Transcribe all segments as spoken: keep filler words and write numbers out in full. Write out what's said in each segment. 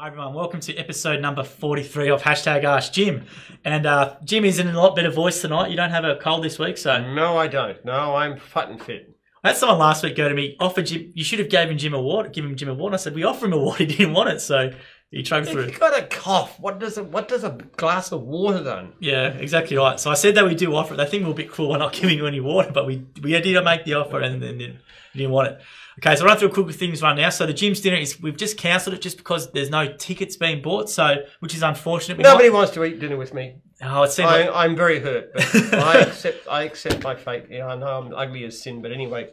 Hi everyone, welcome to episode number forty-three of Hashtag Ask Jim. And uh, Jim is in a lot better voice tonight. You don't have a cold this week, so... No, I don't. No, I'm fat and fit. I had someone last week go to me, offer Jim, you should have given Jim a ward, give him Jim a ward. And I said, we offer him a ward, he didn't want it, so he trudged through. If you got a cough, what does, a, what does a glass of water then? Yeah, exactly right. So I said that we do offer it. They think we're a bit cruel, we're not giving you any water, but we, we did make the offer and then you didn't want it. Okay, so I'll run through a quick things right now. So the Jim's dinner is, we've just cancelled it just because there's no tickets being bought, so which is unfortunate. We Nobody might... wants to eat dinner with me. Oh, it seems I, like... I'm very hurt, but I accept I accept my fate. Yeah, I know I'm ugly as sin, but anyway.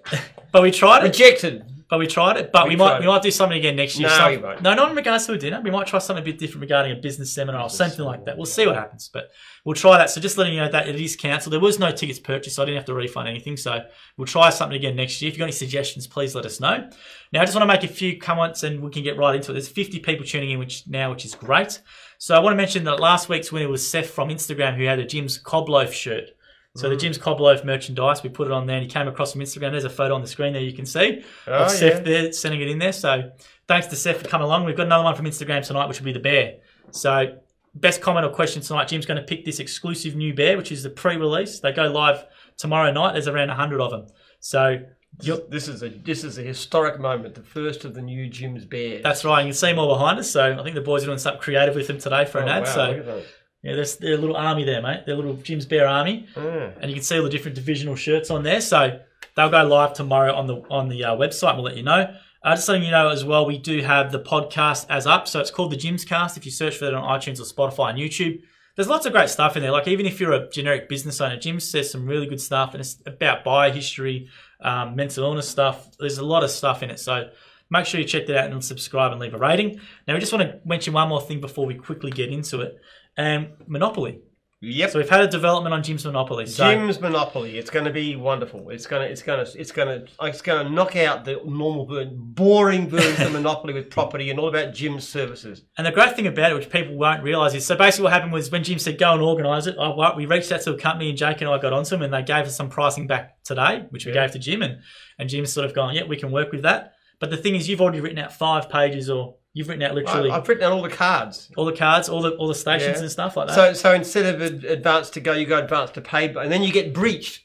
But we tried it. Rejected. But we tried it. But we, we might we might do something again next year. No, so, we won't. No, not in regards to a dinner. We might try something a bit different regarding a business seminar business or something like that. We'll see what happens, but we'll try that. So just letting you know that it is cancelled. There was no tickets purchased, so I didn't have to refund anything. So we'll try something again next year. If you've got any suggestions, please let us know. Now, I just want to make a few comments and we can get right into it. There's fifty people tuning in which now, which is great. So I want to mention that last week's winner was Seth from Instagram who had a Jim's Cobloaf shirt. So the Jim's Cobloaf merchandise, we put it on there and he came across from Instagram. There's a photo on the screen there you can see oh, of Seth yeah. there sending it in there. So thanks to Seth for coming along. We've got another one from Instagram tonight, which will be the bear. So best comment or question tonight, Jim's going to pick this exclusive new bear, which is the pre-release. They go live tomorrow night. There's around one hundred of them. So... Yep. This is a this is a historic moment, the first of the new Jim's bears. That's right. You can see them all behind us. So I think the boys are doing something creative with them today for an oh, ad. Wow, so yeah, they're, they're a little army there, mate. They're a little Jim's bear army, mm. and you can see all the different divisional shirts on there. So they'll go live tomorrow on the on the uh, website. We'll let you know. Uh, just letting you know as well, we do have the podcast as up. So it's called the Jim's Cast. If you search for that on iTunes or Spotify and YouTube. There's lots of great stuff in there. Like even if you're a generic business owner, Jim says some really good stuff, and it's about buyer history, um, mental illness stuff. There's a lot of stuff in it. So make sure you check that out and subscribe and leave a rating. Now we just want to mention one more thing before we quickly get into it. Um, Monopoly. Yep. So we've had a development on Jim's Monopoly. So Jim's Monopoly. It's going to be wonderful. It's going to it's going to it's going to it's going to knock out the normal, boring version of Monopoly with property and all about Jim's services. And the great thing about it, which people won't realise, is so basically what happened was when Jim said go and organise it, I, we reached out to a company and Jake and I got onto them and they gave us some pricing back today, which we yeah. gave to Jim and and Jim's sort of gone, yeah, we can work with that. But the thing is, you've already written out five pages or. You've written out literally... I've written out all the cards. All the cards, all the all the stations yeah. and stuff like that. So so instead of advance to go, you go advance to pay, and then you get breached.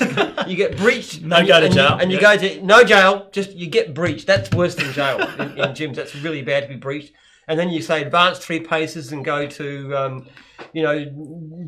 You get breached. No go you, to jail. And, you, and yeah. you go to... No jail, just you get breached. That's worse than jail in, in gyms. That's really bad to be breached. And then you say advance three paces and go to, um, you know,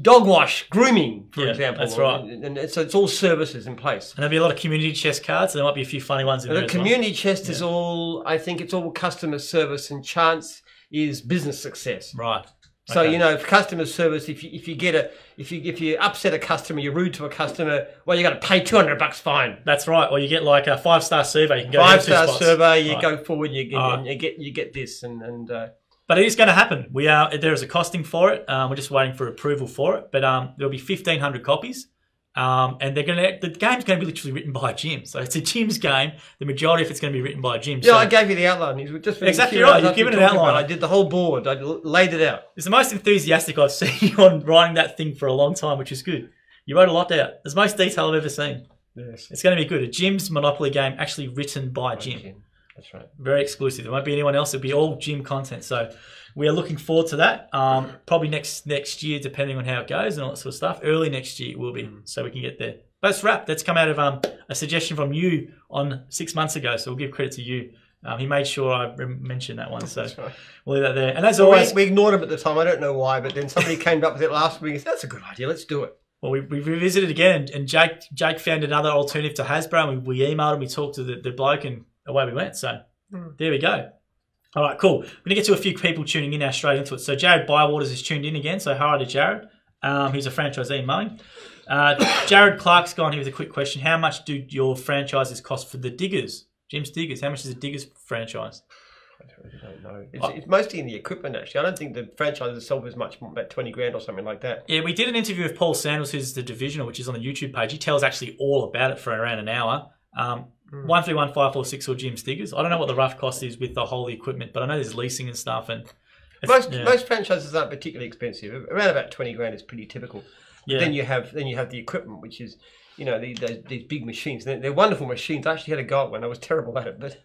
dog wash, grooming, for yeah, example. That's right. And, and so it's all services in place. And there'll be a lot of community chess cards. And there might be a few funny ones in and there. The community well. chest yeah. is all, I think it's all customer service and chance is business success. Right. So, okay. you know, for customer service, if you, if you get a, if you, if you upset a customer, you're rude to a customer, well, you got to pay two hundred bucks fine. That's right. Or you get like a five-star survey. You can go five-star survey, you right. go forward, you get, right. and you get, you get this and, and, uh. But it is going to happen. We are, there is a costing for it. Um, we're just waiting for approval for it, but, um, there'll be fifteen hundred copies. Um, and they're going to, the game's going to be literally written by Jim. So it's a Jim's game. The majority of it's going to be written by Jim. Yeah, so, I gave you the outline. You just exactly right. You've given an outline. About. I did the whole board. I laid it out. It's the most enthusiastic I've seen you on writing that thing for a long time, which is good. You wrote a lot out. It's the most detail I've ever seen. Yes. It's going to be good. A Jim's Monopoly game actually written by, by Jim. Jim. That's right. Very exclusive. There won't be anyone else. It'll be all Jim content. So we are looking forward to that. Um, probably next next year, depending on how it goes and all that sort of stuff. Early next year it will be, mm. so we can get there. But that's wrap. That's come out of um, a suggestion from you on six months ago. So we'll give credit to you. Um, he made sure I mentioned that one. So right. we'll leave that there. And as well, always, we, we ignored him at the time. I don't know why, but then somebody came up with it last week. And said, that's a good idea. Let's do it. Well, we, we revisited again, and Jake Jake found another alternative to Hasbro. And we, we emailed him. We talked to the, the bloke, and away we went. So mm. there we go. All right, cool. We're going to get to a few people tuning in now straight into it. So Jared Bywaters is tuned in again. So hi to Jared. Um, he's a franchisee in Mulling. Uh, Jared Clark's gone here with a quick question. How much do your franchises cost for the Diggers? Jim's Diggers. How much is the Diggers franchise? I really don't know. It's, I, it's mostly in the equipment, actually. I don't think the franchise itself is much more, about twenty grand or something like that. Yeah, we did an interview with Paul Sanders, who's the divisional, which is on the YouTube page. He tells actually all about it for around an hour. Um, Mm. one three one five four six or Jim's Diggers. I don't know what the rough cost is with the whole equipment, but I know there's leasing and stuff. And most yeah. most franchises aren't particularly expensive. Around about twenty grand is pretty typical. Yeah. Then you have then you have the equipment, which is you know these the, these big machines. They're, they're wonderful machines. I actually had a go at one. I was terrible at it, but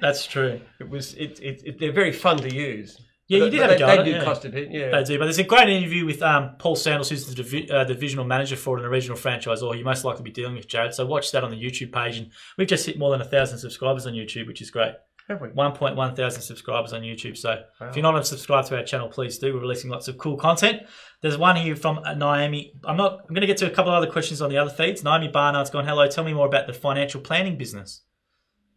That's true. It was. It, it, it, they're very fun to use. Yeah, but you did have they, a go They, they do yeah. cost a bit, yeah. They do, but there's a great interview with um, Paul Sanders, who's the divi uh, divisional manager for it in a regional franchise, or you most likely be dealing with Jared. So watch that on the YouTube page, and we've just hit more than a thousand subscribers on YouTube, which is great. Have we? one point one thousand subscribers on YouTube. So wow. if you're not subscribed to our channel, please do. We're releasing lots of cool content. There's one here from Naomi. I'm not. I'm going to get to a couple of other questions on the other feeds. Naomi Barnard's gone, hello, tell me more about the financial planning business.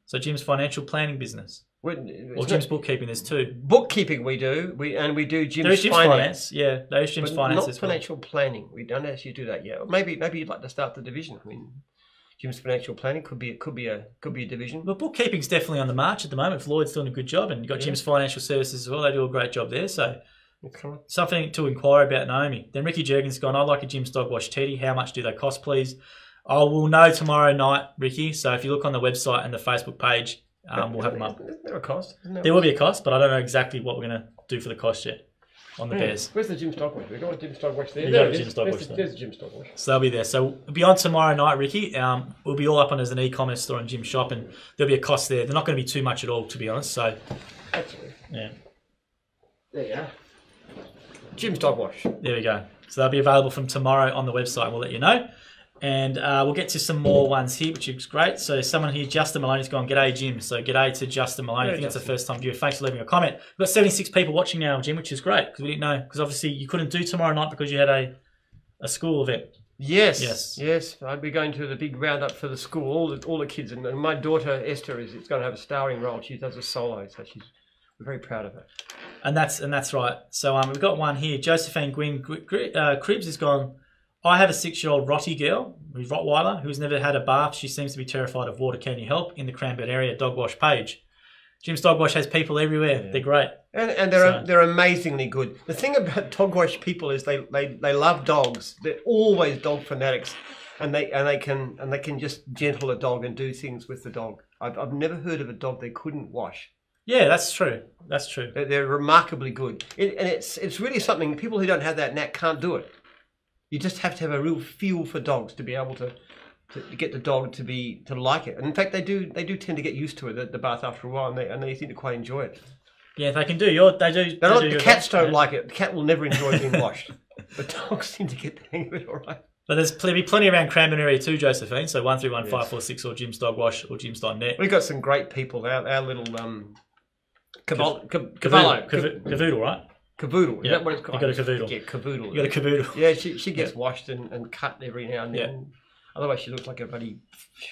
So Jim's financial planning business. Or well, Jim's bookkeeping, there's two. Bookkeeping we do, we and we do Jim's, there is Jim's finance. finance. Yeah, there is Jim's but finance not as well. Financial planning, we don't actually do that yet. Maybe maybe you'd like to start the division. I mean, Jim's financial planning could be could be a could be a division. Well, bookkeeping's definitely on the march at the moment. Floyd's doing a good job, and you've got yeah. Jim's financial services as well. They do a great job there. So okay. something to inquire about, Naomi. Then Ricky Jurgens gone, I'd like a Jim's dog wash teddy. How much do they cost, please? I oh, will know tomorrow night, Ricky. So if you look on the website and the Facebook page. Um, we'll have them up. Isn't there a cost? There, there will be a cost, but I don't know exactly what we're going to do for the cost yet on the yeah. bears. Where's the Jim's dog wash? We've got a Jim's dog wash there. We've got a Jim's dog wash there. There's a Jim's dog wash. So they'll be there. So beyond tomorrow night, Ricky, um, we'll be all up on as an e-commerce store and Jim's shop, and there'll be a cost there. They're not going to be too much at all, to be honest. So, absolutely. Yeah. There you are. Jim's dog wash. There we go. So they'll be available from tomorrow on the website. We'll let you know. And uh, we'll get to some more ones here, which is great. So someone here, Justin Maloney's gone, g'day, Jim. So g'day to Justin Maloney. Yeah, I think Justin. That's the first time viewer. Thanks for leaving a comment. We've got seventy-six people watching now, Jim, which is great, because we didn't know. Because obviously you couldn't do tomorrow night because you had a, a school event. Yes, yes, yes. I'll be going to the big roundup for the school, all the, all the kids. And my daughter, Esther, is it's going to have a starring role. She does a solo, so she's... We're very proud of her. And that's, and that's right. So um, we've got one here. Josephine Gwyn uh, Cribs has gone... I have a six-year-old Rottie girl, who's Rottweiler, who's never had a bath. She seems to be terrified of water. Can you help? In the Cranbourne area dog wash page. Jim's dog wash has people everywhere. Yeah. They're great. And, and they're, so. they're amazingly good. The thing about dog wash people is they, they, they love dogs. They're always dog fanatics. And they, and they can and they can just gentle a dog and do things with the dog. I've, I've never heard of a dog they couldn't wash. Yeah, that's true. That's true. They're, they're remarkably good. It, and it's, it's really something, people who don't have that knack can't do it. You just have to have a real feel for dogs to be able to, to get the dog to be to like it. And in fact, they do they do tend to get used to it, the, the bath after a while, and they and they seem to quite enjoy it. Yeah, they can do your they do. They they do the your cats dogs, don't yeah. like it. The cat will never enjoy being washed, but dogs seem to get the hang of it all right. But there's pl be plenty around Cranbourne area too, Josephine. So one three one yes. five four six or Jim's dog wash or Jim's dot net. We've got some great people. Our, our little um, Cavoodle, Cavoodle, Cavoodle, right? Cavoodle, is yep. that what it's called? You got a Cavoodle. Yeah, Cavoodle. You got a Cavoodle. Yeah, she she gets washed and, and cut every now and then. Yep. Otherwise, she looks like a bloody.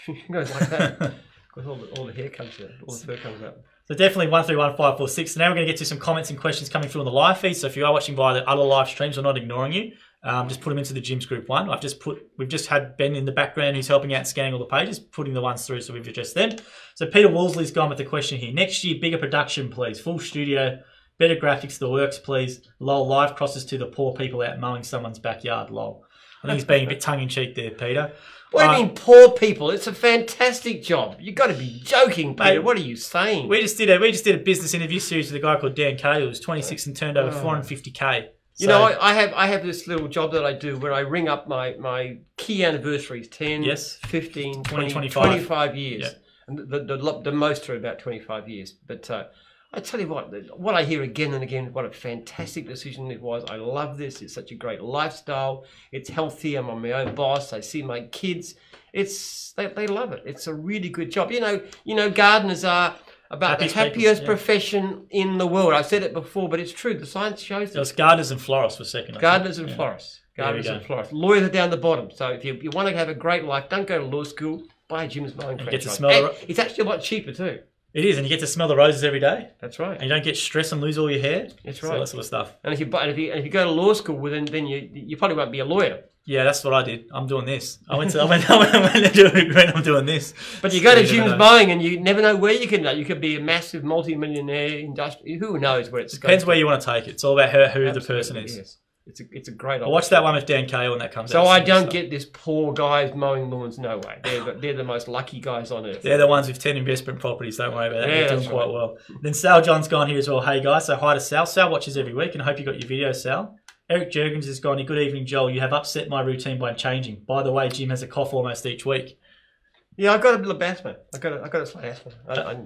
She goes like that. With all the, all the hair comes out, all the fur comes out. So definitely one three one five four six. So now we're going to get to some comments and questions coming through on the live feed. So if you are watching via the other live streams, we're not ignoring you. Um, just put them into the Jim's group one. I've just put. We've just had Ben in the background who's helping out scanning all the pages, putting the ones through. So we've addressed them. So Peter Wolseley's gone with the question here. Next year, bigger production, please. Full studio. Better graphics, the works, please. Lol, live crosses to the poor people out mowing someone's backyard, lol. I think he's being a bit tongue-in-cheek there, Peter. What um, do you mean poor people? It's a fantastic job. You've got to be joking, Peter. Mate, what are you saying? We just did a we just did a business interview series with a guy called Dan Kay who was twenty-six and turned over four hundred and fifty K. So, you know, I, I have I have this little job that I do where I ring up my, my key anniversaries, ten, yes. fifteen, twenty, twenty twenty-five years. Yeah. And the, the, the most are about twenty-five years. But... Uh, I tell you what, what I hear again and again, what a fantastic decision it was. I love this. It's such a great lifestyle. It's healthy. I'm on my own boss. I see my kids. It's they, they love it. It's a really good job. You know, you know, gardeners are about happiest the happiest people, yeah. profession in the world. I've said it before, but it's true. The science shows it. It's gardeners and florists for second. Gardeners and yeah. florists. Gardeners and florists. Lawyers are down the bottom. So if you, you want to have a great life, don't go to law school. Buy a Jim's Monopoly. You get to smell it. It's actually a lot cheaper too. It is, and you get to smell the roses every day. That's right. And you don't get stressed and lose all your hair. That's right. So that sort of stuff. And if you, and if you, and if you go to law school, well, then, then you, you probably won't be a lawyer. Yeah, that's what I did. I'm doing this. I went to, I went, I went, I went to, I'm doing this. But you go to Jim's Buying and you never know where you can go. You could be a massive multi-millionaire industrial. Who knows where it's going. Depends where you want to take it. It's all about who, who the person is. Yes. It's a, it's a great opportunity. Watch that one with Dan Kay when that comes out. So I don't get this poor guys mowing lawns, no way. They're the, they're the most lucky guys on earth. They're the ones with ten investment properties, don't worry about that. Yeah, they're doing quite right. well. Then Sal John's gone here as well. Hey guys, so hi to Sal. Sal watches every week and I hope you got your video, Sal. Eric Jurgens has gone, good evening, Joel. You have upset my routine by changing. By the way, Jim has a cough almost each week. Yeah, I've got a little asthma. I've got a, I've got a slight asthma. I, I,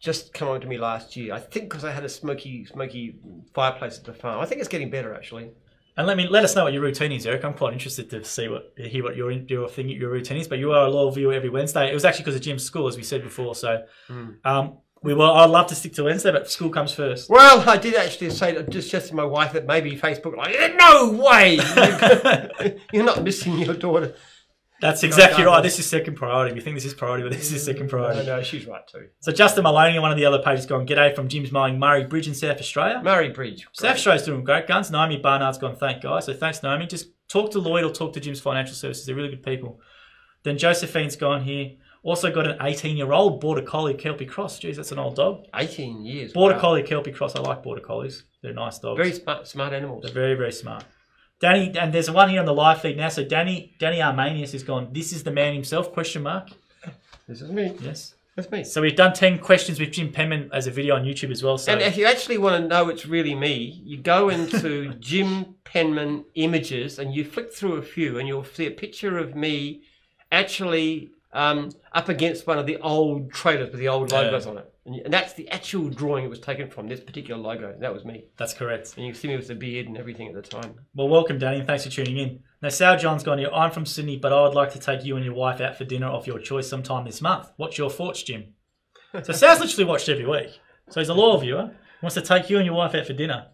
just come up to me last year. I think because I had a smoky, smoky fireplace at the farm. I think it's getting better actually. And let me let us know what your routine is, Eric. I'm quite interested to see what hear what your your thing your routine is. But you are a loyal viewer every Wednesday. It was actually because of Jim's school, as we said before. So. Mm. Um, We will. I'd love to stick to Wednesday, but school comes first. Well, I did actually say, just just to my wife, that maybe Facebook, like, no way, you're not missing your daughter. That's exactly right. This is second priority. We think this is priority, but this is second priority. No, no, she's right too. So Justin Maloney, one of the other pages, gone, g'day from Jim's Mowing, Murray Bridge in South Australia. Murray Bridge. Great. South Australia's doing great guns. Naomi Barnard's gone, thank guys. So thanks, Naomi. Just talk to Lloyd or talk to Jim's Financial Services. They're really good people. Then Josephine's gone here. Also got an eighteen-year-old Border Collie Kelpie Cross. Jeez, that's an old dog. eighteen years. Border wow. Collie Kelpie Cross. I like Border Collies. They're nice dogs. Very smart, smart animals. They're very, very smart. Danny, and there's one here on the live feed now. So Danny, Danny Armanius has gone, this is the man himself, question mark. This is me. Yes. That's me. So we've done ten questions with Jim Penman as a video on YouTube as well. So. And if you actually want to know it's really me, you go into Jim Penman images and you flick through a few and you'll see a picture of me actually... Um, up against one of the old trailers with the old logos yeah. on it. And that's the actual drawing it was taken from, this particular logo. That was me. That's correct. And you can see me with the beard and everything at the time. Well, welcome, Danny, and thanks for tuning in. Now, Sal John's gone here. I'm from Sydney, but I would like to take you and your wife out for dinner of your choice sometime this month. What's your thoughts, Jim? So Sal's literally watched every week. So he's a loyal viewer. He wants to take you and your wife out for dinner.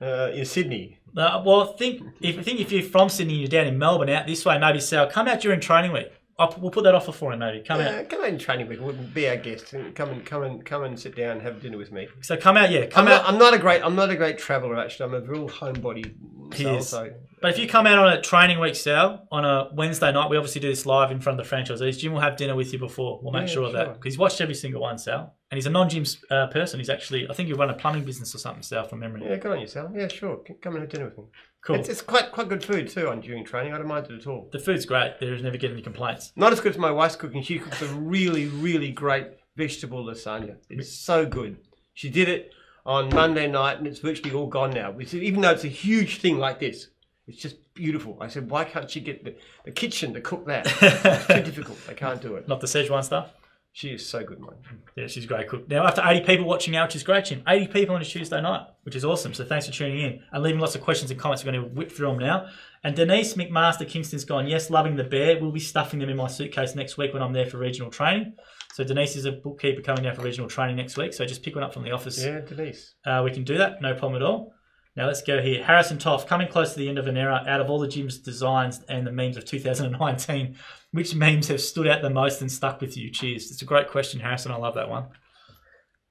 Uh, in Sydney. Uh, well, think if, think if you're from Sydney and you're down in Melbourne out this way, maybe, Sal, come out during training week. I'll, we'll put that offer for him, maybe. Come yeah, out. Come out and train with him. Be our guest. And come and come and come and sit down and have dinner with me. So come out, yeah. Come I'm out. Not, I'm not a great. I'm not a great traveller actually. I'm a real homebody. He Sal, is. So. But if you come out on a training week, Sal, on a Wednesday night, we obviously do this live in front of the franchisees. Jim will have dinner with you before. We'll make yeah, sure of that because he's watched every single one, Sal. And he's a non-Jim uh, person. He's actually, I think, you run a plumbing business or something, Sal, from memory. Yeah, good on you, Sal. Yeah, sure. Come and have dinner with me. Cool. It's, it's quite quite good food too on during training. I don't mind it at all. The food's great. There's never get any complaints. Not as good as my wife's cooking. She cooks a really really great vegetable lasagna. It's so good. She did it on Monday night and it's virtually all gone now. It's, even though it's a huge thing like this, it's just beautiful. I said, why can't she get the, the kitchen to cook that? It's too difficult. They can't do it. Not the Szechuan stuff. She is so good, mate. Yeah, she's a great cook. Now, after eighty people watching now, which is great, Jim. eighty people on a Tuesday night, which is awesome. So thanks for tuning in and leaving lots of questions and comments. We're going to whip through them now. And Denise McMaster Kingston's gone, yes, loving the bear. We'll be stuffing them in my suitcase next week when I'm there for regional training. So Denise is a bookkeeper coming down for regional training next week. So just pick one up from the office. Yeah, Denise. Uh, we can do that. No problem at all. Now let's go here. Harrison Toff, coming close to the end of an era, out of all the Jim's designs and the memes of two thousand nineteen, which memes have stood out the most and stuck with you? Cheers. It's a great question, Harrison. I love that one.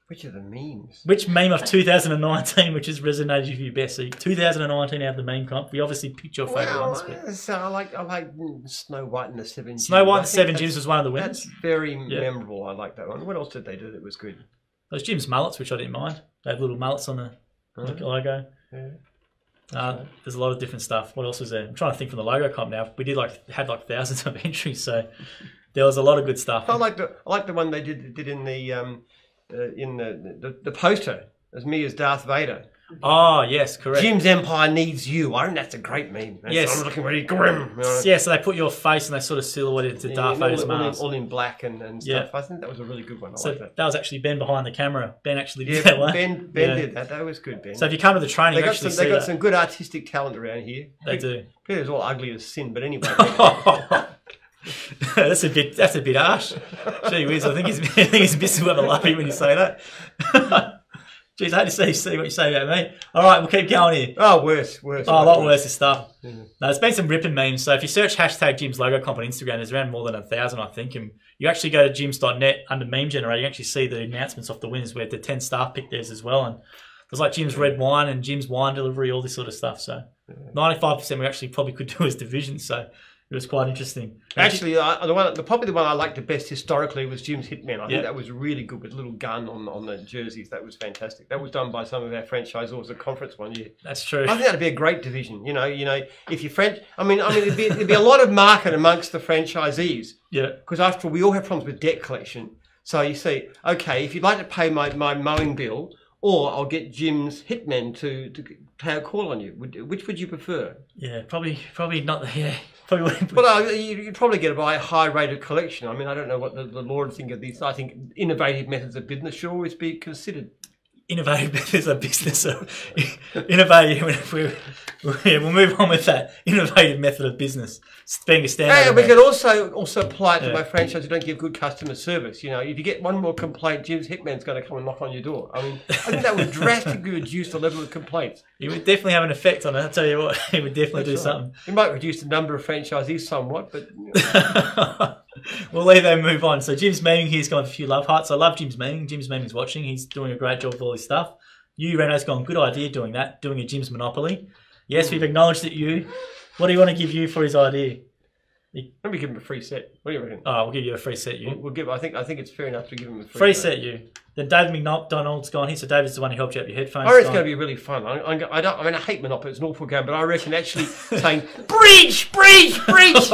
Which are the memes? Which meme of two thousand nineteen which has resonated with you best? So two thousand nineteen out of the meme comp. We obviously picked your favourite well, ones. But... So I like I like Snow White and the Seven Jims. Snow White and the Seven Jims was one of the winners. That's very yeah. memorable. I like that one. What else did they do that was good? Those Jim's mullets, which I didn't mind. They had little mullets on the mm-hmm. logo. Yeah. Uh, right. There's a lot of different stuff. What else was there? I'm trying to think from the logo comp now. We did like had like thousands of entries, so there was a lot of good stuff. I like the I like the one they did did in the um uh, in the, the the poster as me as Darth Vader. Oh yes, correct. Jim's Empire needs you. I think that's a great meme. That's, yes, I'm looking really grim. Yeah, so they put your face and they sort of silhouetted to Darth yeah, Vader's mask, all in black and, and stuff. Yeah. I think that was a really good one. I so like that. That was actually Ben behind the camera. Ben actually did yeah, that one. Ben, Ben yeah. did that. That was good, Ben. So if you come to the training, they got, some, they got that. some good artistic talent around here. They do. It's all ugly as sin, but anyway. that's a bit. That's a bit harsh. Gee whiz, I think his I think his missus will have a laugh when you say that. Jeez, I had to see, see what you say about me. All right, we'll keep going here. Oh, worse, worse. Oh, a lot worse, worse stuff. Yeah. No, there's been some ripping memes. So if you search hashtag Jim's logo comp on Instagram, there's around more than a thousand, I think. And you actually go to jims dot net under meme generator, you actually see the announcements of the winners where the ten staff picked theirs as well. And there's like Jim's red wine and Jim's wine delivery, all this sort of stuff. So ninety-five percent we actually probably could do as divisions. So it was quite interesting. Actually, I, the one, the, probably the one I liked the best historically was Jim's Hitmen. I yeah. think that was really good with a little gun on, on the jerseys. That was fantastic. That was done by some of our franchisors at conference one year. That's true. I think that'd be a great division. You know, you know, if you French, I mean, I mean, it'd be, it'd be a lot of market amongst the franchisees. Yeah. Because after all, we all have problems with debt collection. So you see, okay, if you'd like to pay my my mowing bill, or I'll get Jim's Hitmen to to pay a call on you. Would, which would you prefer? Yeah, probably, probably not. Yeah. completely. But uh, you'd probably get a by high rate of collection. I mean, I don't know what the, the law would think of this. I think innovative methods of business should always be considered. Innovative methods of business. So innovative. We, yeah, we'll move on with that. Innovative method of business. It's being a standard. Yeah, we could also also apply it to yeah. my franchise who don't give good customer service. You know, if you get one more complaint, Jim's Hitman's going to come and knock on your door. I mean, I think that would drastically reduce the level of complaints. It would definitely have an effect on it. I'll tell you what, it would definitely That's do right. something. It might reduce the number of franchisees somewhat, but. You know. We'll leave them move on. So Jim's Meeming here's gone for a few love hearts. I love Jim's Meeming. Jim's Meeming's watching. He's doing a great job with all his stuff. You, Reno's gone, good idea doing that, doing a Jim's Monopoly. Yes, we've acknowledged that you. What do you want to give you for his idea? Let me give him a free set. What do you reckon? Oh, we'll give you a free set, you. We'll, we'll give, I think I think it's fair enough to give him a free, free set. Free set, you. Then David McDonald's gone here, so David's the one who helped you out with your headphones. I reckon it's going to be really fun. I, I, I, don't, I mean, I hate Monopoly. It's an awful game, but I reckon actually saying, bridge, bridge, bridge.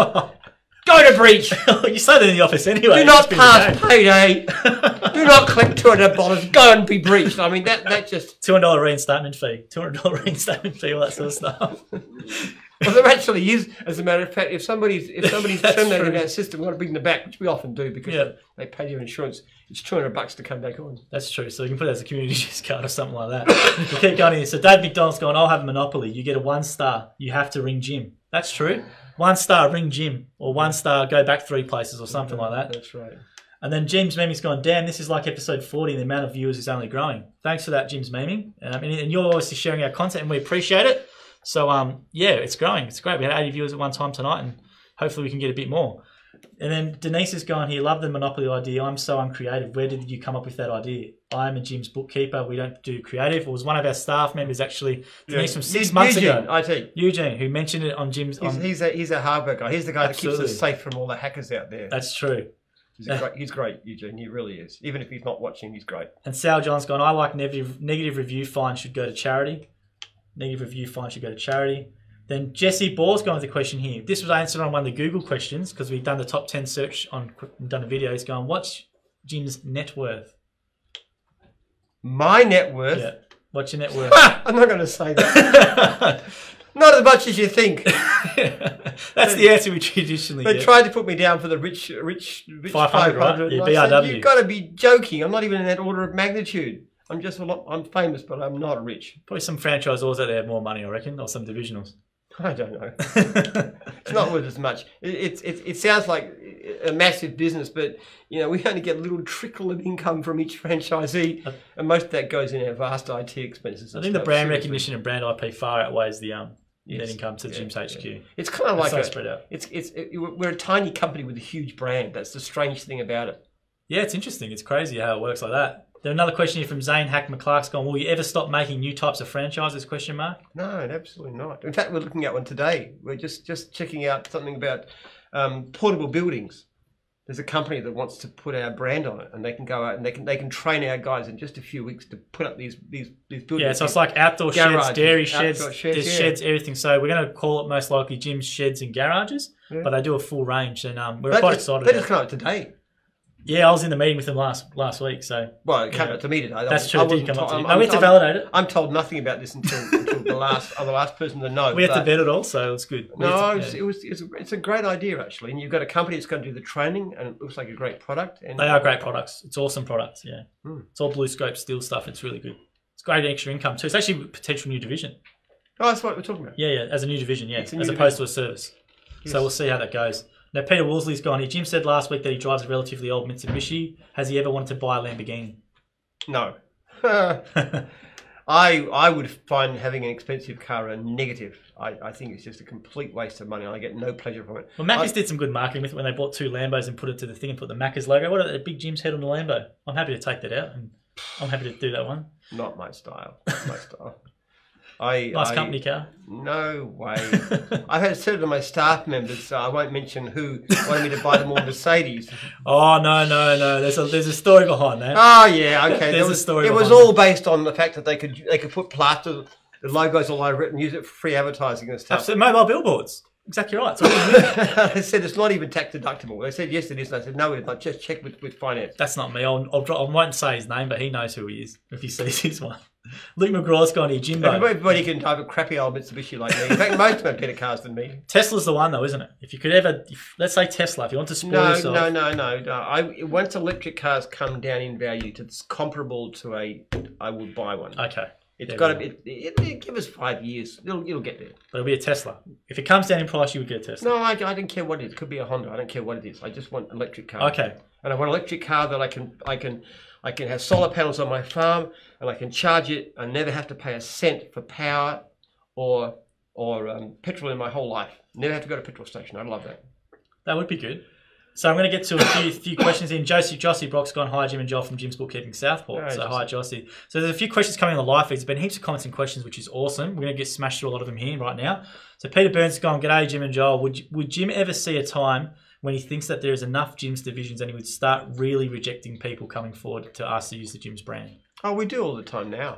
Go to breach. You say that in the office anyway. Do not pass payday. Do not collect two hundred dollars. Go and be breached. I mean, that, that just... two hundred dollar reinstatement fee. two hundred dollar reinstatement fee, all that sort of stuff. Well, there actually is, as a matter of fact, if somebody's if somebody's terminated our system, we've got to bring them back, which we often do because yeah. they pay your insurance. It's two hundred bucks to come back on. That's true. So you can put it as a community use card or something like that. We'll keep going here. So Dave McDonald's going, I'll have a Monopoly. You get a one star. You have to ring Jim. That's true. One star, ring Jim, or one star, go back three places, or something yeah, like that. That's right. And then Jim's Meeming's gone, damn, this is like episode forty, and the amount of viewers is only growing. Thanks for that, Jim's Meeming. Um, and, and you're obviously sharing our content, and we appreciate it. So, um, yeah, it's growing. It's great. We had eighty viewers at one time tonight, and hopefully we can get a bit more. And then Denise has gone here, love the Monopoly idea. I'm so uncreative. Where did you come up with that idea? I'm a Jim's bookkeeper. We don't do creative. It was one of our staff members, actually, Denise, yeah. from six months Eugene, ago. I T. Eugene, who mentioned it on Jim's. He's, on... he's, a, he's a hardware guy. He's the guy Absolutely. That keeps us safe from all the hackers out there. That's true. He's, a great, he's great, Eugene. He really is. Even if he's not watching, he's great. And Sal John's gone, I like negative, negative review fine should go to charity. Negative review fine should go to charity. Then Jesse Ball's gone with the question here. This was answered on one of the Google questions because we've done the top ten search on done a video. He's going, what's Jim's net worth? My net worth? Yeah. What's your net worth? Ah, I'm not going to say that. Not as much as you think. That's but, the answer we traditionally get. They tried to put me down for the rich, rich, rich five hundred. five hundred, right? Yeah, B R W. Said, you've got to be joking. I'm not even in that order of magnitude. I'm just a lot. I'm famous, but I'm not rich. Probably some franchisors out there have more money, I reckon, or some divisionals. I don't know. It's not worth as much. It, it, it sounds like a massive business, but you know we only get a little trickle of income from each franchisee, and most of that goes in our vast I T expenses. I think the brand seriously. Recognition and brand I P far outweighs the um yes. net income to yeah, Jim's yeah. H Q. It's kind of like so a, spread out. It's it's it, we're a tiny company with a huge brand. That's the strange thing about it. Yeah, it's interesting. It's crazy how it works like that. There's another question here from Zane Hack McClark's gone, will you ever stop making new types of franchises, question mark? No, absolutely not. In fact, we're looking at one today. We're just, just checking out something about um, portable buildings. There's a company that wants to put our brand on it, and they can go out and they can they can train our guys in just a few weeks to put up these these, these buildings. Yeah, so it's like outdoor garages, sheds, dairy sheds, sheds, there's yeah. sheds, everything. So we're going to call it most likely gyms, sheds and garages, yeah. but they do a full range, and um, we're but quite excited. They just come out today. Yeah, I was in the meeting with them last last week, so... Well, it came yeah. up to me today. That's I, true, I it did come up to me. I went to validate it. I'm told nothing about this until, until the last I'm the last person to know. We had to vet it all, so it was good. We no, to, it was, yeah. it was, it's, a, it's a great idea, actually. And you've got a company that's going to do the training, and it looks like a great product. And they are great products. It's awesome products, yeah. Mm. It's all blue scope steel stuff. It's really good. It's great extra income, too. It's actually a potential new division. Oh, that's what we're talking about. Yeah, yeah, as a new division, yeah, new as division. opposed to a service. Yes. So we'll see how that goes. Now, Peter Wolseley's gone here. Jim said last week that he drives a relatively old Mitsubishi. Has he ever wanted to buy a Lamborghini? No. I I would find having an expensive car a negative. I, I think it's just a complete waste of money. I get no pleasure from it. Well, Macca's I, did some good marketing with it when they bought two Lambos and put it to the thing and put the Macca's logo. What a big Jim's head on the Lambo. I'm happy to take that out, and I'm happy to do that one. Not my style. Not my style. I, nice I, company car. No way. I've had said to my staff members, so I won't mention who, wanted me to buy them all Mercedes. Oh, no, no, no. There's a, there's a story behind that. Oh, yeah, okay. There's there was, a story It was all that. based on the fact that they could they could put plaster, the logos all over it and use it for free advertising and stuff. Absolutely. Mobile billboards. Exactly right. They said it's not even tax deductible. They said, yes, it is. And I said, no, it's not. Just check with, with finance. That's not me. I'll, I'll, I won't say his name, but he knows who he is if he sees his one. Luke McGraw's gone here, Jimbo. Everybody can drive a crappy old Mitsubishi like me. In fact, most of them have better cars than me. Tesla's the one, though, isn't it? If you could ever, if, let's say Tesla, if you want to spoil no, yourself. No, no, no, no. I, once electric cars come down in value to it's comparable to a, I would buy one. Okay. It's got to it, it, it, give us five years. It'll, it'll get there. But it'll be a Tesla. If it comes down in price, you would get a Tesla. No, I, I don't care what it is. It could be a Honda. I don't care what it is. I just want an electric car. Okay. And I want an electric car that I can, I can, I can have solar panels on my farm, and I can charge it. I never have to pay a cent for power, or or um, petrol in my whole life. Never have to go to a petrol station. I'd love that. That would be good. So I'm going to get to a few, few questions in. Josie, Josie Brock's gone, hi, Jim and Joel from Jim's Bookkeeping Southport. Right, so Josie. Hi, Josie. So there's a few questions coming on the live feeds. There's been heaps of comments and questions, which is awesome. We're going to get smashed through a lot of them here right now. So Peter Burns gone, g'day, Jim and Joel. Would, would Jim ever see a time when he thinks that there is enough Jim's divisions and he would start really rejecting people coming forward to ask to use the Jim's brand? Oh, we do all the time now.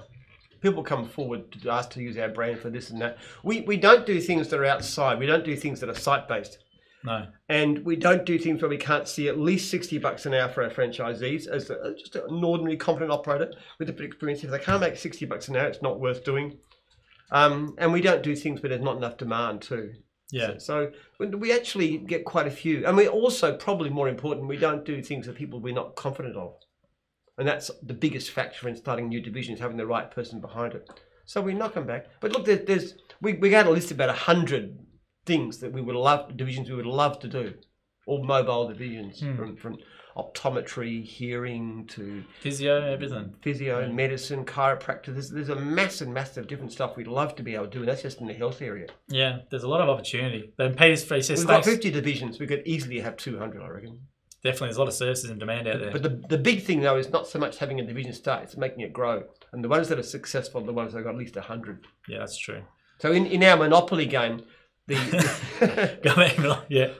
People come forward to ask to use our brand for this and that. We, we don't do things that are outside. We don't do things that are site-based. No. And we don't do things where we can't see at least sixty bucks an hour for our franchisees as a, just an ordinary competent operator with a bit of experience. If they can't make sixty bucks an hour, it's not worth doing. Um, and we don't do things where there's not enough demand too. Yeah. So, so we actually get quite a few. And we also, probably more important, we don't do things that people we're not confident of. And that's the biggest factor in starting new divisions, having the right person behind it. So we knock them back. But look, there's, there's we, we had a list of about one hundred things that we would love, divisions we would love to do, all mobile divisions, mm. from, from optometry, hearing to physio, everything, physio, yeah. medicine, chiropractor. There's, there's a massive, massive different stuff we'd love to be able to do, and that's just in the health area. Yeah, there's a lot of opportunity. Then Peter's free says we've got fifty divisions. We could easily have two hundred, I reckon. Definitely, there's a lot of services and demand out there. But the, the big thing though is not so much having a division start; it's making it grow. And the ones that are successful, are the ones that have got at least one hundred. Yeah, that's true. So in in our Monopoly game. The yeah.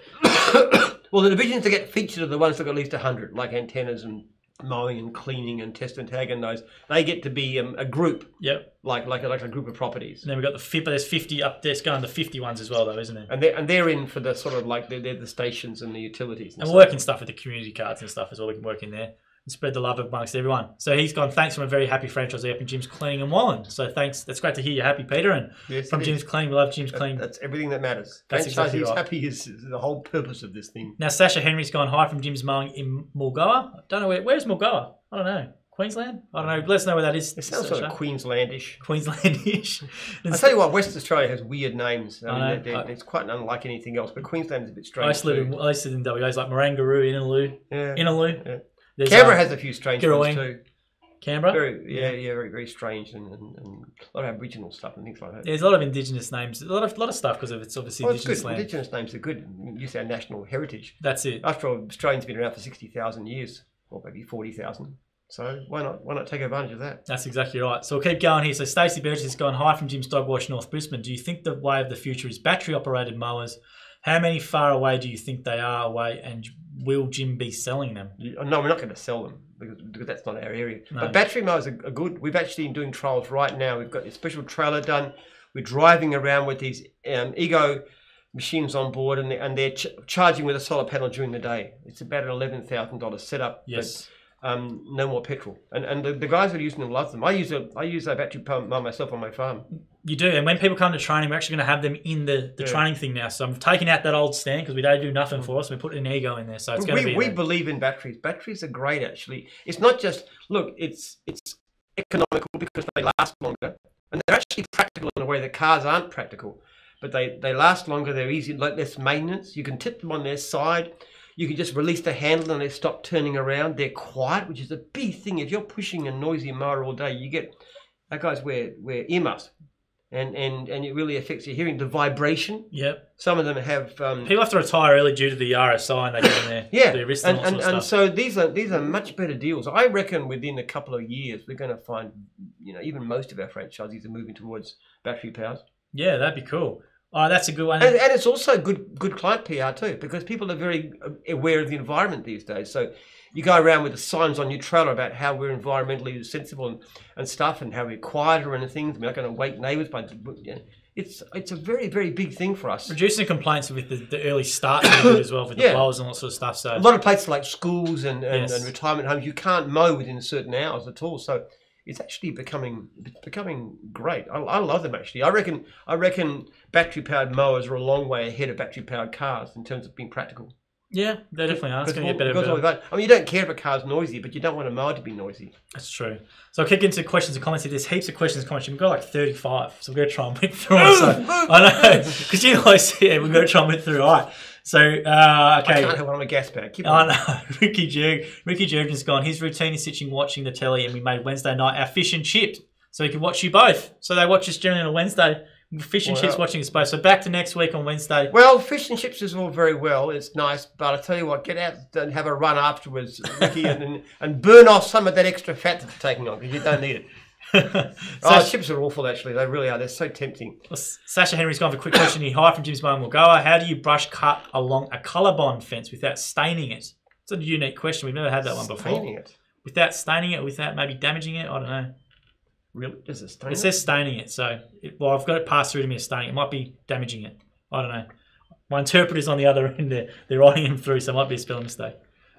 Well, the divisions that get featured are the ones that got at least one hundred, like antennas and mowing and cleaning and test and tag and those. They get to be um, a group. Yep. Like like a, like a group of properties. And then we've got the there's fifty up there's going the fifty ones as well though, isn't there? And they're and they're in for the sort of like they're, they're the stations and the utilities. And, and we're working stuff with the community cards and stuff as well. We can work in there and spread the love amongst everyone. So he's gone, thanks from a very happy franchisee up in Jim's Cleaning and Wallen. So thanks. That's great to hear you're happy, Peter. And yes, from Jim's Cleaning, we love Jim's Cleaning. That's everything that matters. That's exactly right. Happy is the whole purpose of this thing. Now, Sasha Henry's gone, hi from Jim's Mowing in Mulgoa. I don't know where. Where's Mulgoa? I don't know. Queensland? I don't know. Let us know where that is. It sounds sort of Queenslandish. Queenslandish. I'll tell you what, West Australia has weird names. I mean, I know, they're, they're, I, it's quite unlike anything else, but Queensland's a bit strange. I used to live in, I used to live in W A, like Marangaroo, Inaloo. Yeah. Inaloo. Yeah. There's Canberra um, has a few strange ones too. Canberra? Very, yeah, yeah, very, very strange and, and, and a lot of Aboriginal stuff and things like that. Yeah, there's a lot of Indigenous names, a lot of, lot of stuff because of it's obviously well, Indigenous it's land. Indigenous names are good. Use our national heritage. That's it. After all, Australians have been around for sixty thousand years, or maybe forty thousand. So why not why not take advantage of that? That's exactly right. So we'll keep going here. So Stacey Burgess has gone, hi from Jim's Dogwash, North Brisbane. Do you think the way of the future is battery-operated mowers? How many far away do you think they are away, and will Jim be selling them? No, we're not going to sell them because, because that's not our area. No. But battery mowers are good. We've actually been doing trials right now. We've got a special trailer done. We're driving around with these um, Ego machines on board, and, they, and they're ch charging with a solar panel during the day. It's about an eleven thousand dollar setup. Yes. But, um, no more petrol. And and the, the guys that are using them love them. I use a, I use a battery mower myself on my farm. You do, and when people come to training, we're actually going to have them in the, the yeah. training thing now. So I'm taking out that old stand because we don't do nothing for us. We put an Ego in there, so it's going we, to be. We there. Believe in batteries. Batteries are great, actually. It's not just look. It's it's economical because they last longer, and they're actually practical in a way that cars aren't practical. But they they last longer. They're easy, like less maintenance. You can tip them on their side. You can just release the handle and they stop turning around. They're quiet, which is a big thing. If you're pushing a noisy mower all day, you get that guys wear wear earmuffs. And, and and it really affects your hearing. The vibration. Yep. Some of them have. Um, People have to retire early due to the R S I and they get in there. Yeah. Their wrist and and, and, and, sort of and so these are these are much better deals. I reckon within a couple of years we're going to find, you know, even most of our franchisees are moving towards battery powered. Yeah, that'd be cool. Oh, that's a good one. And, and it's also good good client P R too, because people are very aware of the environment these days. So you go around with the signs on your trailer about how we're environmentally sensible and, and stuff, and how we're quieter and things. We're not going to wake neighbours. By you know, it's it's a very very big thing for us. Reducing complaints with the, the early start as well, with yeah. the blowers and all that sort of stuff. So a lot of places like schools and and, yes. and retirement homes, you can't mow within certain hours at all. So is actually becoming becoming great. I, I love them actually. I reckon I reckon battery powered mowers are a long way ahead of battery powered cars in terms of being practical. Yeah, they definitely are. It's going to get better. Because all that. I mean, you don't care if a car's noisy, but you don't want a mower to be noisy. That's true. So I'll kick into questions and comments. There's heaps of questions and comments. We've got like thirty-five, so we're going to try and whip through them. So, I know, because you guys, yeah, we're going to try and whip through. All right. So, uh, okay. I can't help it, I'm a gas bag. Keep on. I know. Ricky Jurg, Ricky Jurgens gone. His routine is sitting watching the telly, and we made Wednesday night our fish and chips, so he could watch you both. So they watch us generally on a Wednesday. Fish and well, chips watching is both. So back to next week on Wednesday. Well, fish and chips is all very well. It's nice. But I tell you what, get out and have a run afterwards, Ricky, and, and burn off some of that extra fat that you're taking on because you don't need it. so oh, chips are awful, actually. They really are. They're so tempting. Well, Sasha Henry's gone for a quick question here. Hi, from Jim's Mom Mulgoa. How do you brush cut along a colour-bond fence without staining it? It's a unique question. We've never had that staining one before. Staining it? Without staining it, without maybe damaging it? I don't know. Really? Does it stain it? It says staining it, so it, well, I've got it passed through to me as staining. It might be damaging it. I don't know. My interpreter's on the other end there. They're writing him through, so it might be a spelling mistake.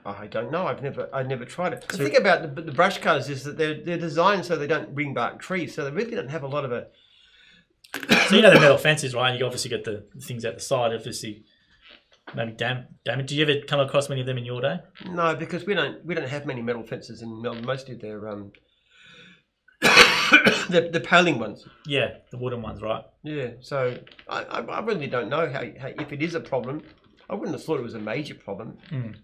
I don't know. I've never, I've never tried it. The so, thing about the, the brush cutters is that they're they're designed so they don't ring bark trees, so they really don't have a lot of a. So you know the metal fences, right? You obviously get the things out the side, obviously. Maybe damn damage. Did you ever come across many of them in your day? No, because we don't we don't have many metal fences in Melbourne. Mostly they're um. the the paling ones, yeah, the wooden ones, right? Yeah. So I, I really don't know how, how if it is a problem. I wouldn't have thought it was a major problem, mm.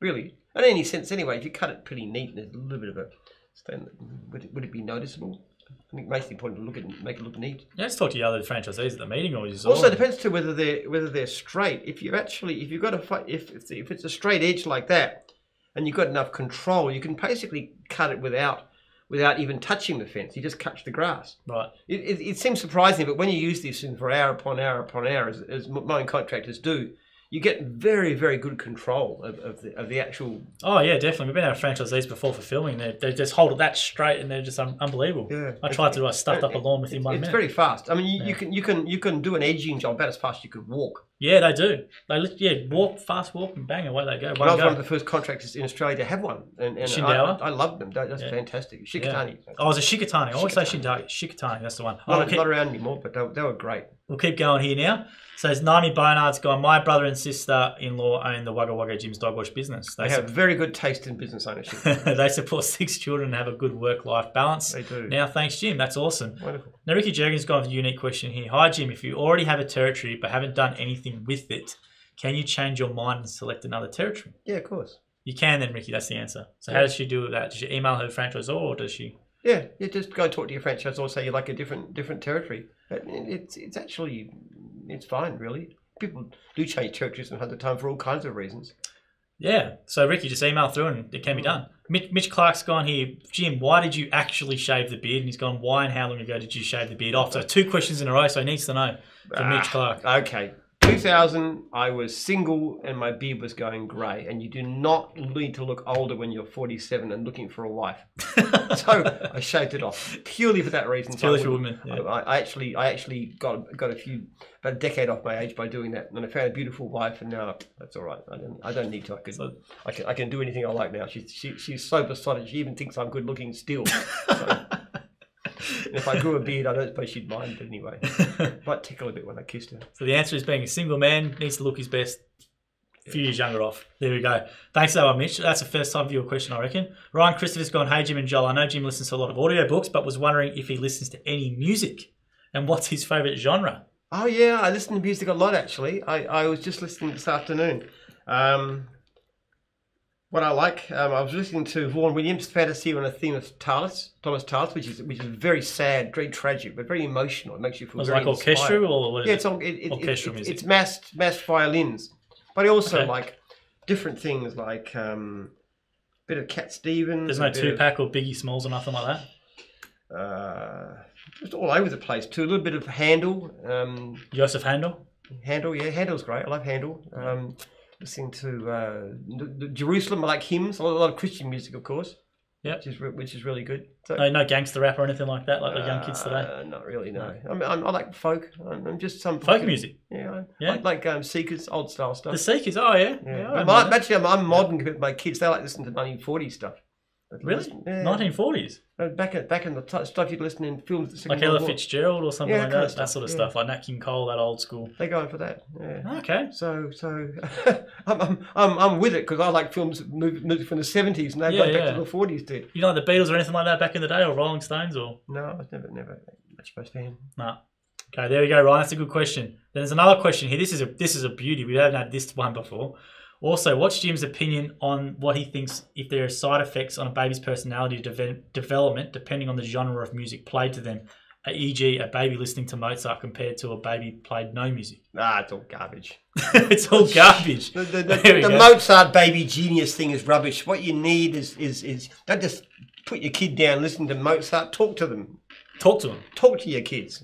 really, in any sense. Anyway, if you cut it pretty neat and there's a little bit of a stain, would it, would it be noticeable? I think it makes the important to look at make it look neat. Yeah, let's talk to the other franchisees at the meeting, or also all... it depends to whether they're whether they're straight. If you actually if you've got a if if, the, if it's a straight edge like that, and you've got enough control, you can basically cut it without. Without even touching the fence, you just cut the grass. Right. It, it, it seems surprising, but when you use these things for hour upon hour upon hour, as, as mowing contractors do, you get very, very good control of, of the of the actual. Oh yeah, definitely. We've been out of franchisees before for filming. They they just hold it that straight, and they're just un unbelievable. Yeah. I tried to I stuffed up a lawn within one minute. It's very fast. I mean, you, yeah. you can you can you can do an edging job about as fast as you could walk. Yeah, they do. They yeah walk fast, walk and bang away they go. Well, I was go. one of the first contractors in Australia to have one, and, and I, I loved them. That's yeah. fantastic. Shikitani. Yeah. Oh, it was a Shikitani. I always Shikitani. say Shikitani. Shikitani. That's the one. Not, okay. not around anymore, but they, they were great. We'll keep going here now. So it's Naomi Barnard's gone. My brother and sister-in-law own the Wagga Wagga Jim's Dog Wash business. They, they have very good taste in business ownership. They support six children and have a good work-life balance. They do. Now, thanks, Jim. That's awesome. Wonderful. Now, Ricky Jurgens got a unique question here. Hi, Jim. If you already have a territory but haven't done anything with it, can you change your mind and select another territory? Yeah, of course. You can then, Ricky. That's the answer. So yeah. How does she do that? Does she email her franchisor or does she... Yeah, you just go talk to your franchisor, say you like a different different territory. It's it's actually it's fine, really. People do change territories from time to time for all kinds of reasons. Yeah. So Ricky, just email through and it can be done. Mitch, Mitch Clark's gone here. Jim, why did you actually shave the beard? And he's gone. Why and how long ago did you shave the beard off? So two questions in a row. So he needs to know from ah, Mitch Clark. Okay. two thousand, I was single and my beard was going grey. And you do not need to look older when you're forty-seven and looking for a wife. So I shaved it off purely for that reason. It's purely for women. Yeah. I, I actually, I actually got got a few, about a decade off my age by doing that. And I found a beautiful wife, and now that's all right. I don't, I don't need to. I can, so, I can, I can do anything I like now. She's, she, she's so besotted. She even thinks I'm good looking still. So. And if I grew a beard, I don't suppose she'd mind, but anyway. It might tickle a bit when I kissed her. So the answer is being a single man, needs to look his best, a few years younger off. There we go. Thanks for that one, Mitch. That's the first time for your question, I reckon. Ryan Christopher's gone, hey, Jim and Joel, I know Jim listens to a lot of audiobooks, but was wondering if he listens to any music and what's his favourite genre? Oh, yeah, I listen to music a lot, actually. I, I was just listening this afternoon. Um, What I like, um, I was listening to Vaughan Williams' Fantasy on a Theme of Tallis, Thomas Tallis, which is which is very sad, very tragic, but very emotional. It makes you feel. It's like orchestral, or what is yeah, it's all, it, it, orchestral it, it, music. It's massed massed violins, but I also okay. like different things like um, a bit of Cat Stevens. There's no Tupac of, or Biggie Smalls or nothing like that. Uh, it's all over the place too. A little bit of Handel. Um, Joseph Handel. Handel, yeah, Handel's great. I love Handel. Um, Listening to uh, the, the Jerusalem, I like hymns, a lot, a lot of Christian music, of course. Yeah, which is re which is really good. So, no, no gangster rap or anything like that, like the uh, young kids today. Not really, no. no. I, mean, I'm, I like folk. I'm, I'm just some folk music. Yeah, I, yeah. I like, like um, Seekers, old style stuff. The Seekers, oh yeah. yeah. yeah I'm, I'm, actually, I'm, I'm modern compared to my kids. They like listening to nineteen forties stuff. But really? nineteen forties? Yeah. Back at, back in the t stuff you'd listen in films. The like Ella Fitzgerald or something yeah, like that, that, that sort of yeah. stuff, like Nat King Cole, that old school. They're going for that. Yeah. Okay. So, so I'm, I'm, I'm, I'm with it because I like films movie from the seventies and they yeah, go yeah. back to the forties did. You know, like the Beatles or anything like that back in the day, or Rolling Stones or? No, I was never, never much of a fan. Nah. Okay, there we go, Ryan. That's a good question. Then there's another question here. This is a this is a beauty. We haven't had this one before. Also, what's Jim's opinion on what he thinks if there are side effects on a baby's personality de development depending on the genre of music played to them, for example a baby listening to Mozart compared to a baby played no music? Nah, it's all garbage. It's all garbage. The, the, the, the Mozart baby genius thing is rubbish. What you need is, is, is don't just put your kid down, listen to Mozart, talk to them. Talk to them? Talk to your kids.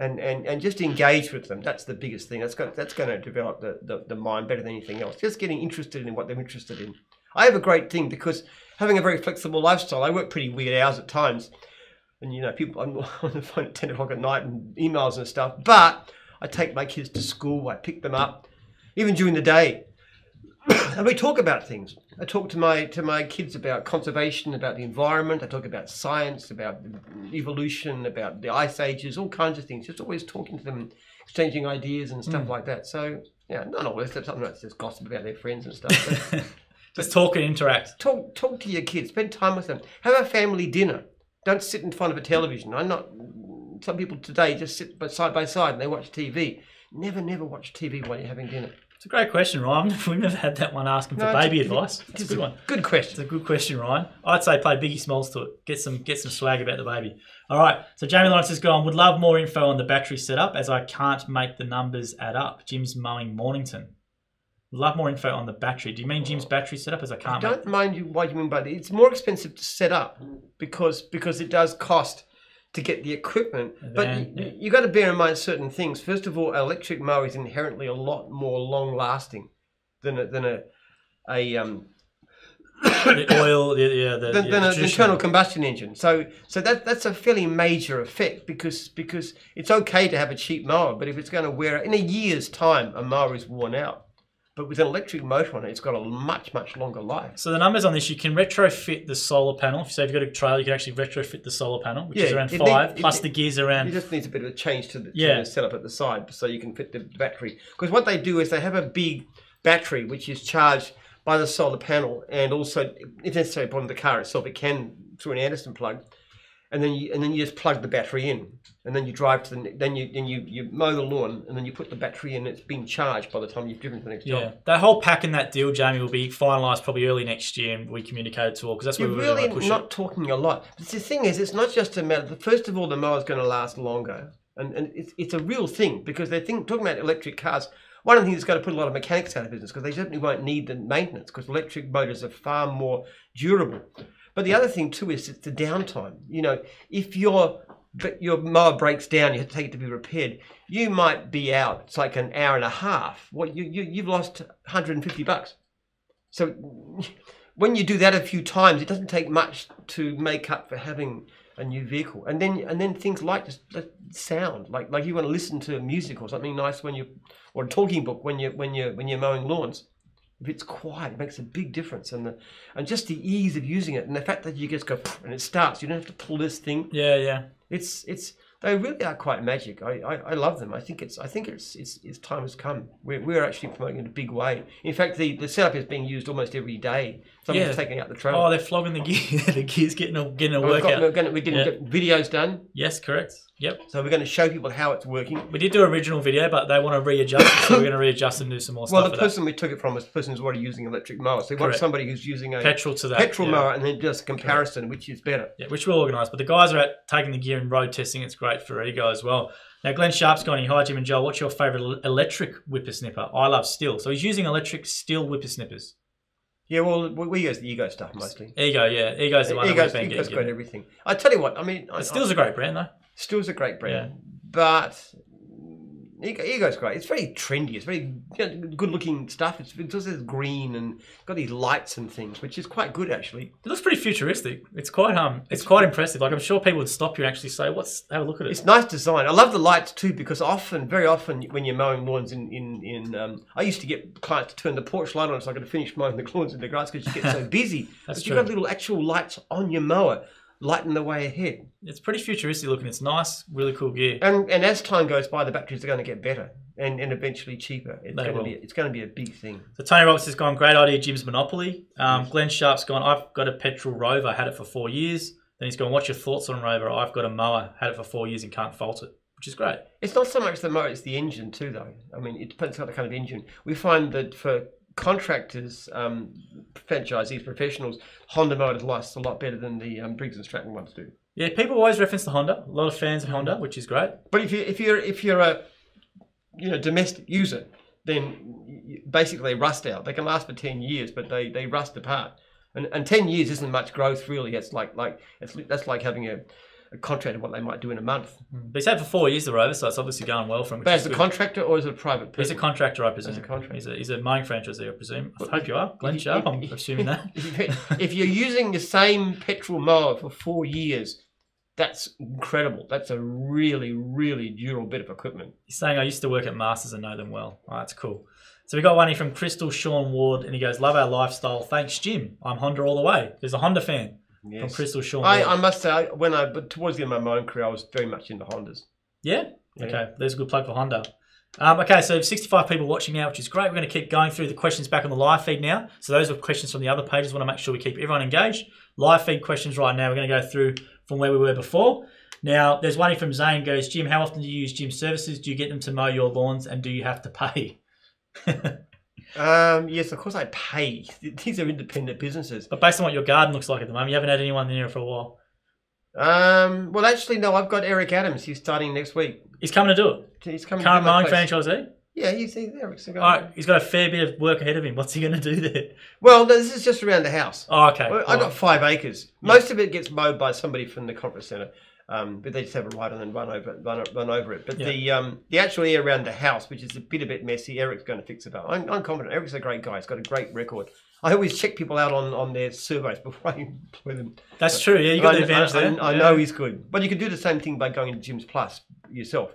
And, and and just engage with them. That's the biggest thing. That's got, that's going to develop the, the, the mind better than anything else. Just getting interested in what they're interested in. I have a great thing because having a very flexible lifestyle, I work pretty weird hours at times. And, you know, people, I'm on the phone at ten o'clock at night and emails and stuff. But I take my kids to school. I pick them up, even during the day. And we talk about things. I talk to my to my kids about conservation, about the environment. I talk about science, about evolution, about the ice ages, all kinds of things. Just always talking to them, exchanging ideas and stuff mm. like that. So yeah, not always. Sometimes it's just gossip about their friends and stuff. But, just talk and interact. Talk talk to your kids. Spend time with them. Have a family dinner. Don't sit in front of a television. I'm not. Some people today just sit side by side and they watch T V. Never never watch T V while you're having dinner. It's a great question, Ryan. We've never had that one asking no, for baby it's, advice. It's a good one. Good question. It's a good question, Ryan. I'd say play Biggie Smalls to it. Get some get some swag about the baby. All right. So Jamie Lawrence has gone, would love more info on the battery setup as I can't make the numbers add up. Jim's mowing Mornington. Love more info on the battery. Do you mean Jim's battery setup as I can't I don't make mind you what you mean by that. It's more expensive to set up because because it does cost to get the equipment, then, but you, yeah. you got to bear in mind certain things. First of all, electric mower is inherently a lot more long-lasting than a, than a, a um, the oil, the, yeah, the, than, yeah, than an internal combustion engine. So, so that that's a fairly major effect because because it's okay to have a cheap mower, but if it's going to wear out in a year's time, a mower is worn out. But with an electric motor on it, it's got a much, much longer life. So the numbers on this, you can retrofit the solar panel. So if you've got a trailer, you can actually retrofit the solar panel, which yeah, is around five, need, plus it, the gears around... It just needs a bit of a change to the, yeah. to the setup at the side so you can fit the battery. Because what they do is they have a big battery which is charged by the solar panel and also, if necessary, on the car itself. It can through an Anderson plug. And then you and then you just plug the battery in, and then you drive to the then you then you you mow the lawn, and then you put the battery in. And it's being charged by the time you've driven to the next yeah. job. Yeah, that whole pack and that deal, Jamie, will be finalised probably early next year, and we communicate it to all because that's where we're really, really push not it. Talking a lot. But the thing is, it's not just a matter. First of all, the mower's going to last longer, and and it's it's a real thing because they think talking about electric cars. One of the things that's going to put a lot of mechanics out of business because they certainly won't need the maintenance because electric motors are far more durable. But the other thing too is it's the downtime. You know, if your your mower breaks down, you have to take it to be repaired. You might be out. It's like an hour and a half. Well, you, you you've lost a hundred and fifty bucks. So when you do that a few times, it doesn't take much to make up for having a new vehicle. And then and then things like just sound, like like you want to listen to music or something nice when you or a talking book when you when you when you're mowing lawns. If it's quiet, it makes a big difference, and the, and just the ease of using it, and the fact that you just go and it starts. You don't have to pull this thing. Yeah, yeah. It's it's they really are quite magic. I, I, I love them. I think it's I think it's it's, it's time has come. We're we're actually promoting it in a big way. In fact, the, the setup is being used almost every day. Someone's yeah. taking out the trailer. Oh, they're flogging the gear. The gear's getting a getting a workout. Got, we're, gonna, we're getting yeah. get videos done. Yes, correct. Yep. So we're going to show people how it's working. We did do an original video, but they want to readjust it, so we're going to readjust and do some more well, stuff. Well, the person that. we took it from was the person who's already using electric mower. So we want somebody who's using a petrol, to that, petrol yeah. mower and then does a comparison, Correct. which is better. Yeah, which we'll organise. But the guys are at taking the gear and road testing. It's great for Ego as well. Now, Glenn Sharp's gone, hi, Jim and Joel. What's your favourite electric whippersnipper? I love steel. So he's using electric steel whippersnippers. Yeah, well, we use the Ego stuff mostly. Ego, yeah. Ego's the one Ego's, that we've been Ego's got everything. I tell you what, I mean... Steel's I, a great brand, though. Steel's a great brand, yeah. but Ego, Ego's great. It's very trendy. It's very good-looking stuff. It's, it also says green and got these lights and things, which is quite good actually. It looks pretty futuristic. It's quite um, it's quite impressive. Like I'm sure people would stop you and actually say, "What's? Have a look at it." It's nice design. I love the lights too because often, very often, when you're mowing lawns in in in, um, I used to get clients to turn the porch light on so I could finish mowing the lawns in the grass because you get so busy. That's but true. You've got little actual lights on your mower. Lighten the way ahead. It's pretty futuristic looking. It's nice, really cool gear. And and as time goes by, the batteries are going to get better and, and eventually cheaper. It's going, to be, it's going to be a big thing. So Tony Roberts has gone, great idea, Jim's Monopoly. Um, yes. Glenn Sharp's gone, I've got a petrol Rover, had it for four years. Then he's gone, what's your thoughts on Rover? I've got a mower, had it for four years and can't fault it, which is great. It's not so much the mower, it's the engine too, though. I mean, it depends on the kind of engine. We find that for contractors, um, franchisees, professionals, Honda motors last a lot better than the um, Briggs and Stratton ones do. Yeah, people always reference the Honda. A lot of fans of Honda, which is great. But if you if you're if you're a you know domestic user, then basically they rust out. They can last for ten years, but they they rust apart. And and ten years isn't much growth really. It's like like it's that's like having a. A contract of what they might do in a month. But he's had for four years the Rover, so it's obviously going well for him. But as a good. Contractor or as a private person? He's a contractor, I presume. As a contractor. He's a, he's a mowing franchisee, I presume. I well, hope you are. Glenn you, Sharp, I'm assuming that. If you're using the same petrol mower for four years, that's incredible. That's a really, really durable bit of equipment. He's saying, I used to work at Masters and know them well. Oh, that's cool. So we got one here from Crystal Sean Ward, and he goes, love our lifestyle. Thanks, Jim. I'm Honda all the way. There's a Honda fan. Yes. From Crystal Sean Ward. I, I must say, when I but towards the end of my own career, I was very much into Hondas. Yeah? yeah. Okay, there's a good plug for Honda. Um, okay, so sixty-five people watching now, which is great. We're going to keep going through the questions back on the live feed now. So those are questions from the other pages. We want to make sure we keep everyone engaged. Live feed questions right now. We're going to go through from where we were before. Now, there's one here from Zane goes, Jim, how often do you use Jim services? Do you get them to mow your lawns and do you have to pay? Um, yes, of course I pay. These are independent businesses. But based on what your garden looks like at the moment, you haven't had anyone in here for a while. Um, well, actually, no, I've got Eric Adams. He's starting next week. He's coming to do it. He's coming Current to do it. Current mowing franchisee? Yeah, he's, he's Eric's a guy. All right, he's got a fair bit of work ahead of him. What's he going to do there? Well, no, this is just around the house. Oh, okay. Well, I've got five acres. Yeah. Most of it gets mowed by somebody from the conference centre. Um, but they just have a ride and then run over, run, run over it. But yeah. the um, the actual area around the house, which is a bit a bit messy, Eric's going to fix it up. I'm, I'm confident. Eric's a great guy. He's got a great record. I always check people out on, on their surveys before I employ them. That's but, true. Yeah, you got I, the advantage I, I, there. I, I yeah. know he's good. But you can do the same thing by going into Jim's Plus yourself.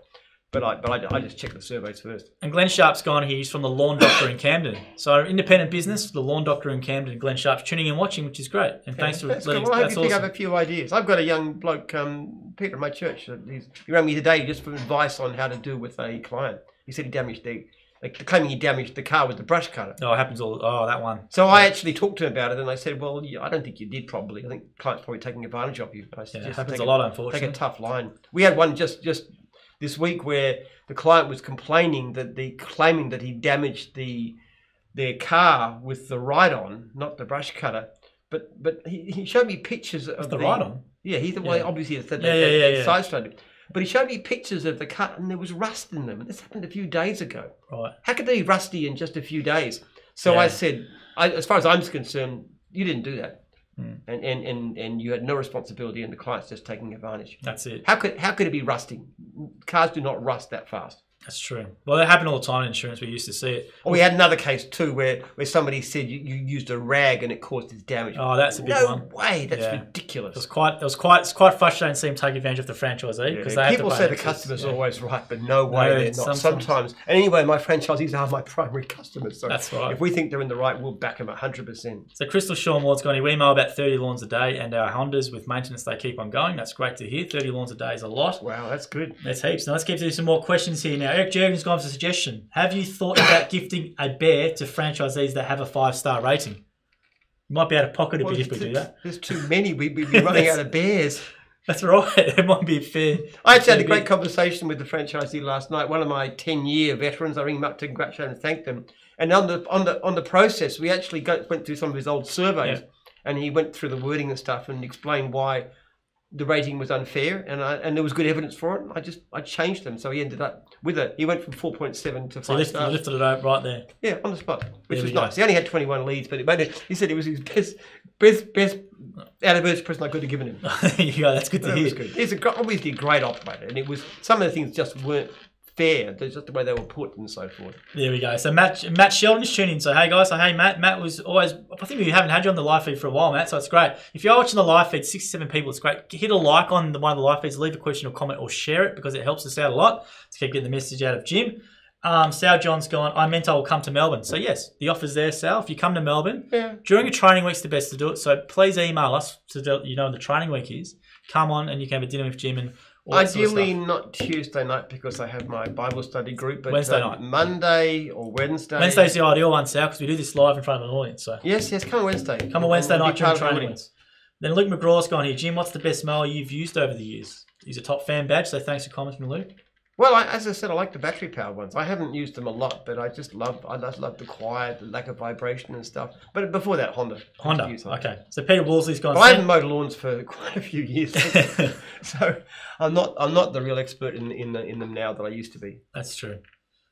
But I but I, I just check the surveys first. And Glenn Sharp's gone here. He's from the Lawn Doctor in Camden. So independent business, the Lawn Doctor in Camden. Glenn Sharp's tuning in, watching, which is great. And yeah, thanks for letting. Cool. Well, I hope that's you awesome. Pick up a few ideas. I've got a young bloke, um, Peter, at my church. He's, he rang me today just for advice on how to deal with a client. He said he damaged the, like, claiming he damaged the car with the brush cutter. Oh, it happens all. Oh, that one. So yeah. I actually talked to him about it, and I said, well, I don't think you did. Probably, I think the client's probably taking advantage of you. I yeah, it happens a lot, a, unfortunately. Take a tough line. We had one just just. This week, where the client was complaining that the claiming that he damaged the their car with the ride-on, not the brush cutter, but but he, he showed me pictures of the, the ride-on. Yeah, he's the yeah. well, obviously it's that yeah, yeah, yeah, yeah. side-stranded. But he showed me pictures of the car, and there was rust in them. And this happened a few days ago. Right? How could they be rusty in just a few days? So yeah. I said, I, as far as I'm concerned, you didn't do that. Mm. And, and and and you had no responsibility, and the client's just taking advantage. That's it. How could how could it be rusting? Cars do not rust that fast. That's true. Well, that happened all the time in insurance. We used to see it. Or we had another case too, where where somebody said you, you used a rag and it caused this damage. Oh, that's a big no one. No way. That's yeah. ridiculous. It was quite. It was quite. It's quite frustrating to see them take advantage of the franchisee because yeah, people say the customer's yeah. always right, but no way no, they're not. Sometimes. sometimes. Anyway, my franchisees are my primary customers. So that's right. If we think they're in the right, we'll back them a hundred percent. So Crystal Sean Ward's gone. We mow about thirty lawns a day, and our Hondas with maintenance they keep on going. That's great to hear. Thirty lawns a day is a lot. Wow, that's good. That's heaps. Now let's keep doing some more questions here now. Eric Jurgens got a suggestion. Have you thought about gifting a bear to franchisees that have a five-star rating? You might be out of pocket a well, bit if we do that. There's too many. We'd be running out of bears. That's right. It might be fair. I actually had a great conversation with the franchisee last night. One of my ten-year veterans. I ring him up to congratulate and thank them. And on the on the on the process, we actually got, went through some of his old surveys, yeah. and he went through the wording and stuff and explained why the rating was unfair, and I, and there was good evidence for it. I just I changed them, so he ended up with it. He went from four point seven to five. So lifted, lifted it up right there. Yeah, on the spot, which there was nice. Go. He only had twenty one leads, but it made it, he said it was his best best best anniversary present I could have given him. Yeah, that's good to that hear. Good. He's a, obviously a great operator, and it was some of the things just weren't fair. That's just the way they were put and so forth. There we go. So Matt, Matt Sheldon's tuning in. So hey guys, so hey Matt. Matt was always, I think we haven't had you on the live feed for a while, Matt, so it's great. If you're watching the live feed, sixty-seven people, it's great. Hit a like on the, one of the live feeds, leave a question or comment or share it because it helps us out a lot to keep getting the message out of Jim. Um, Sal John's gone, I meant I will come to Melbourne. So yes, the offer's there, Sal. If you come to Melbourne, yeah. during a training week's the best to do it. So please email us so that you know when the training week is. Come on and you can have a dinner with Jim and all that sort of stuff. Ideally not Tuesday night because I have my Bible study group. But Wednesday night. Monday or Wednesday. Wednesday's the ideal one, Sal, because we do this live in front of an audience. So Yes, yes, come on Wednesday. Come on Wednesday night during training weeks. Then Luke McGraw's gone here. Jim, what's the best mail you've used over the years? He's a top fan badge, so thanks for commenting, Luke. Well, I, as I said, I like the battery-powered ones. I haven't used them a lot, but I just love I just love the quiet, the lack of vibration and stuff. But before that, Honda. Honda, okay. So Peter Wolseley's gone. Well, I haven't mowed lawns for quite a few years, so I'm not I'm not the real expert in in the, in them now that I used to be. That's true.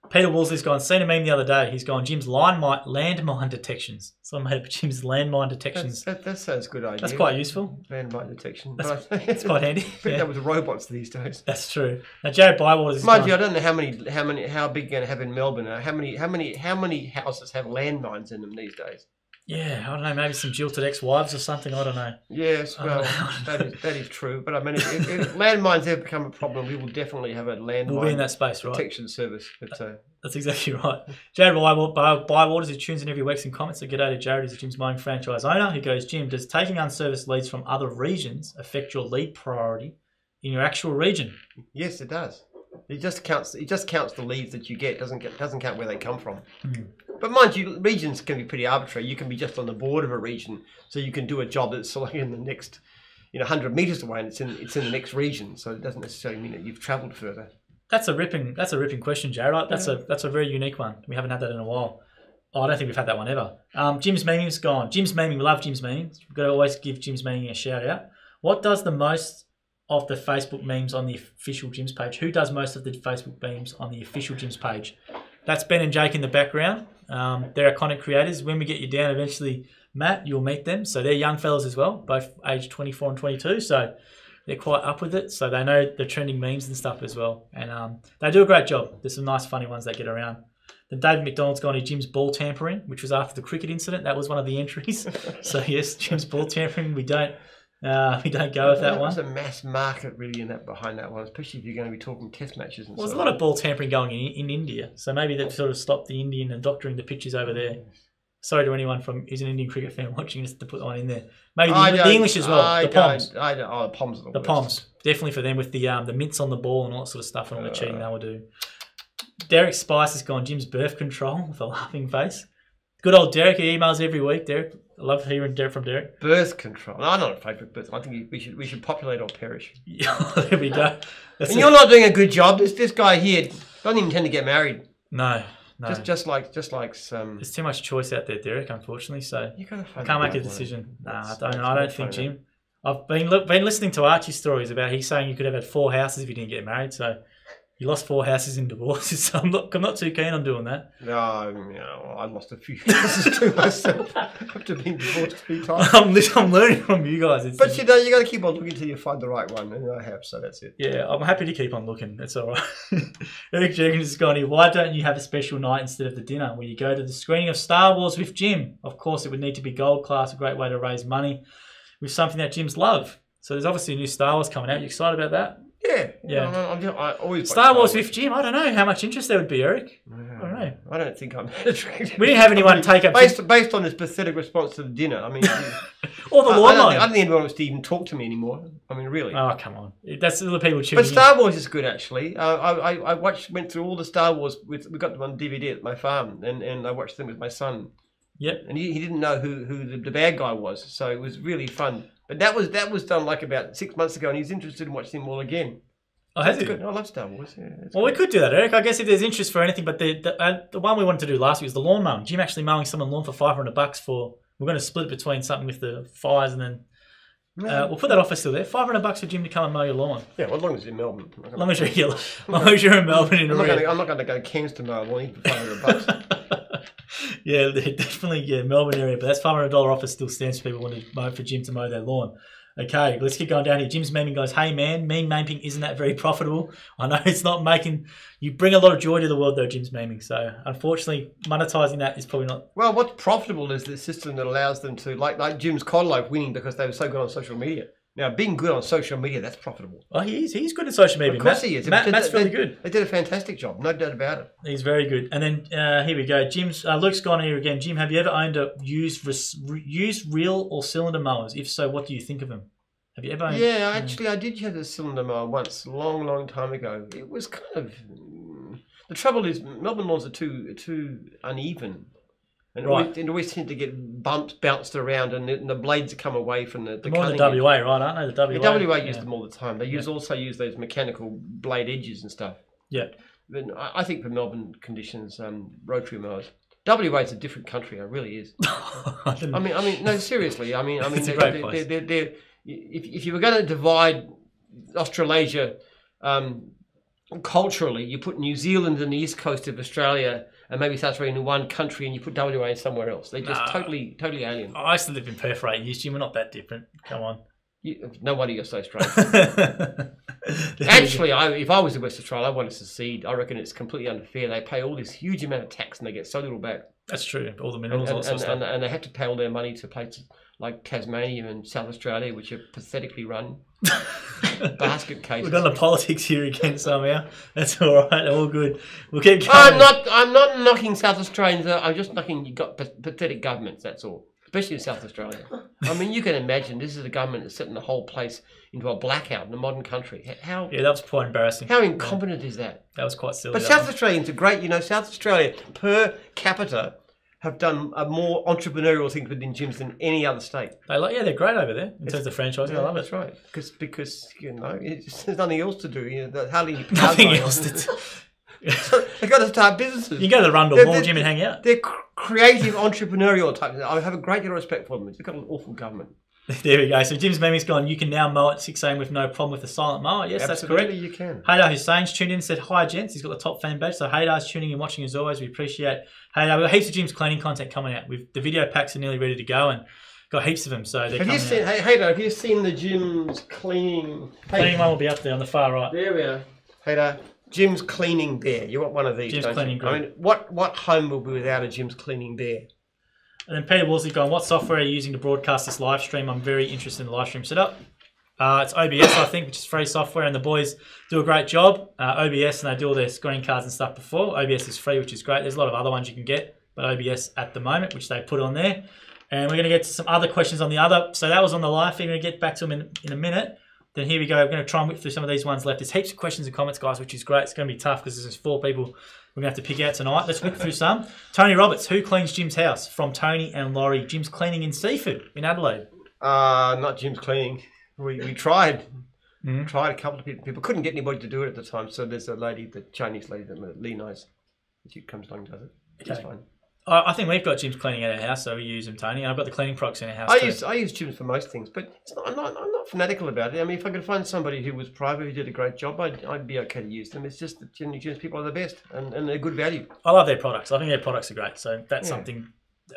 Peter Wolseley's gone. Seen a meme the other day. He's gone. Jim's landmine landmine detections. Someone made up Jim's landmine detections. That, that, that sounds a good idea. That's quite useful. Landmine detection. That's, that's quite handy. I think yeah. that was robots these days. That's true. Now Jared Bywaters. Mind gone. you, I don't know how many, how many, how big you're going to have in Melbourne. How many, how many, how many houses have landmines in them these days? Yeah, I don't know. Maybe some jilted ex-wives or something. I don't know. Yes, well, that is, that is true. But I mean, if, if landmines have become a problem, we will definitely have a landmine we'll be in that space, right? protection service. But, uh, That's exactly right. Jared Bywaters, who tunes in every week and comments, so good day to Jared, who's Jim's Mining franchise owner, who goes, Jim, does taking unserviced leads from other regions affect your lead priority in your actual region? Yes, it does. It just counts. It just counts the leads that you get. Doesn't get, doesn't count where they come from. Mm. But mind you, regions can be pretty arbitrary. You can be just on the border of a region, so you can do a job that's like in the next, you know, hundred meters away, and it's in it's in the next region. So it doesn't necessarily mean that you've travelled further. That's a ripping. That's a ripping question, Jared. That's yeah. a that's a very unique one. We haven't had that in a while. Oh, I don't think we've had that one ever. Um, Jim's meme's gone. Jim's meme. We love Jim's memes. We've got to always give Jim's meme a shout out. What does the most of the Facebook memes on the official Jim's page? Who does most of the Facebook memes on the official Jim's page? That's Ben and Jake in the background. Um, they're iconic creators. When we get you down eventually, Matt, you'll meet them. So they're young fellas as well, both age twenty-four and twenty-two. So they're quite up with it. So they know the trending memes and stuff as well. And um, they do a great job. There's some nice funny ones they get around. Then David McDonald's gone to Jim's ball tampering, which was after the cricket incident. That was one of the entries. So yes, Jim's ball tampering, we don't Uh, we don't go with that one. There's a mass market really in that behind that one, especially if you're going to be talking test matches and stuff. Well, there's a lot of ball tampering going in, in India, so maybe they've sort of stopped the Indian and doctoring the pitches over there. Sorry to anyone from who's an Indian cricket fan watching us to put one in there. Maybe the, the English as well. I the Poms. I don't, oh, the Poms are the, the worst. Poms. Definitely for them with the um, the mints on the ball and all that sort of stuff and all the uh, cheating they will do. Derek Spice has gone Jim's birth control with a laughing face. Good old Derek, he emails every week. Derek, I love hearing Derek from Derek. Birth control. No, I'm not a fan of birth. I think we should we should populate or perish. There we go. That's and it. You're not doing a good job. This this guy here doesn't even tend to get married. No, no. Just just like just like some. There's too much choice out there, Derek. Unfortunately, so you gotta find I can't make a decision. No, nah, I don't. I don't think, Jim. Out. I've been look, been listening to Archie's stories about he's saying you could have had four houses if you didn't get married. So. You lost four houses in divorces, so I'm not, I'm not too keen on doing that. No, you know, I lost a few houses to myself after being divorced a few times. I'm, I'm learning from you guys. It's, but you know, you got to keep on looking until you find the right one, and I have, so that's it. Yeah, I'm happy to keep on looking. That's all right. Eric Jurgens has gone here. Why don't you have a special night instead of the dinner where you go to the screening of Star Wars with Jim? Of course, it would need to be gold class, a great way to raise money with something that Jim's love. So there's obviously a new Star Wars coming out. Are you excited about that? Yeah, yeah. I, I, I always Star, Star Wars with Jim. I don't know how much interest there would be, Eric. Yeah. I don't know. I don't think I'm attracted. We didn't have anyone I mean, take up based to... based on his pathetic response to the dinner. I mean, or the line. I, I don't think anyone wants to even talk to me anymore. I mean, really. Oh come on, that's the people choosing. But Star Wars is good actually. Uh, I, I I watched went through all the Star Wars with we got them on D V D at my farm, and and I watched them with my son. Yep. And he, he didn't know who who the, the bad guy was, so it was really fun. But that was that was done like about six months ago, and he's interested in watching them all again. Oh, has he? Good. I love Star Wars. Yeah, well, good. We could do that, Eric. I guess if there's interest for anything, but the the, uh, the one we wanted to do last week was the lawn mowing. Jim actually mowing someone's lawn for five hundred bucks for. We're going to split it between something with the fires and then uh, we'll put that offer still there. Five hundred bucks for Jim to come and mow your lawn. Yeah, well, as long as you're in Melbourne. As long as you're, long as you're in Melbourne, in I'm, not gonna, I'm not going to go to Cairns to mow a lawn for five hundred bucks. Yeah, definitely, yeah, Melbourne area, but that's five hundred dollar offer still stands for people wanting to mow for Jim to mow their lawn. Okay, let's keep going down here. Jim's memeing goes, hey man, meme memeing isn't that very profitable. I know it's not making, you bring a lot of joy to the world though, Jim's memeing. So unfortunately, monetizing that is probably not. Well, what's profitable is the system that allows them to, like like Jim's Cobloaf winning because they were so good on social media. Now, being good on social media, that's profitable. Oh, he is. He's good at social media. Of course Matt, he is. Matt, Matt's they, really good. They did a fantastic job. No doubt about it. He's very good. And then uh, here we go. Jim's uh, Luke's gone here again. Jim, have you ever owned a used, re, used reel or cylinder mowers? If so, what do you think of them? Have you ever owned? Yeah, actually, um, I did have a cylinder mower once, long, long time ago. It was kind of... The trouble is Melbourne lawns are too, too uneven. And right. Always, and always tend to get bumps, bounced around, and the, and the blades come away from the, the more cutting. More the W A, edge. Right? Aren't they? The W A. The W A yeah. use them all the time. They use yeah. also use those mechanical blade edges and stuff. Yeah. But I think for Melbourne conditions, um, rotary mowers. W A is a different country. It really is. I, I mean, I mean, no, seriously. I mean, I mean, it's they're, a great they're, place. They're, they're, they're, if if you were going to divide Australasia um, culturally, you put New Zealand and the east coast of Australia. And maybe South Australia in one country, and you put W A in somewhere else. They're just nah. totally, totally alien. I used to live in Perth for eight years, Jim. We're not that different. Come on. You, no wonder you're so straight. Actually, I, if I was in West Australia, I want to secede. I reckon it's completely unfair. They pay all this huge amount of tax, and they get so little back. That's true. All the minerals, and, and, all and, and, and they have to pay all their money to places like Tasmania and South Australia, which are pathetically run. Basket case. We've got the politics here again somehow. That's all right. All good. We'll keep going. I'm not. I'm not knocking South Australians. I'm just knocking. You got pathetic governments. That's all. Especially in South Australia. I mean, you can imagine this is a government that's setting the whole place into a blackout in a modern country. How? Yeah, that was quite embarrassing. How incompetent yeah. is that? That was quite silly. But South one. Australians are great. You know, South Australia per capita have done a more entrepreneurial thing within gyms than any other state. They like, yeah, they're great over there in it's, terms of franchising. Yeah, I love that's it. Right. Because, because you know, it's, there's nothing else to do. You know, hardly nothing else to do. So they've got to start businesses. You can go to the Rundle Mall gym and hang out. They're creative, entrepreneurial types. I have a great deal of respect for them. They've got an awful government. There we go. So Jim's meme's gone, you can now mow at six A M with no problem with a silent mower. Yes, absolutely, that's correct. You can. Haydar Hussein's tuned in and said, hi, gents. He's got the top fan badge. So Haydar's tuning and watching as always. We appreciate Haydar. We've got heaps of Jim's cleaning content coming out. We've, the video packs are nearly ready to go and got heaps of them. So they're have coming you seen, out. Hey, Haydar, have you seen the Jim's cleaning? Cleaning one will be up there on the far right. There we are. Haydar, Jim's cleaning bear. You want one of these, Jim's cleaning bear. I mean, what, what home will be without a Jim's cleaning bear? And then Peter Wolsey going, what software are you using to broadcast this live stream? I'm very interested in the live stream setup. Uh, it's O B S, I think, which is free software, and the boys do a great job. Uh, O B S, and they do all their screen cards and stuff before. O B S is free, which is great. There's a lot of other ones you can get, but O B S at the moment, which they put on there. And we're going to get to some other questions on the other. So that was on the live feed. We're going to get back to them in, in a minute. Then here we go. We're going to try and whip through some of these ones left. There's heaps of questions and comments, guys, which is great. It's going to be tough because there's four people we're going to have to pick out tonight. Let's whip through some. Tony Roberts, who cleans Jim's house? From Tony and Laurie. Jim's cleaning in Seaford in Adelaide. Uh, not Jim's cleaning. We, we tried. Mm-hmm. Tried a couple of people. People couldn't get anybody to do it at the time. So there's a lady, the Chinese lady, that Lee knows. She comes along and does it. Okay. It's fine. I think we've got Jim's cleaning at our house, so we use them, Tony. And I've got the cleaning products in our house. I too. use I use Jim's for most things, but it's not, I'm not I'm not fanatical about it. I mean, if I could find somebody who was private who did a great job, I'd, I'd be okay to use them. It's just that generally Jim's people are the best, and, and they're good value. I love their products. I think their products are great. So that's yeah. something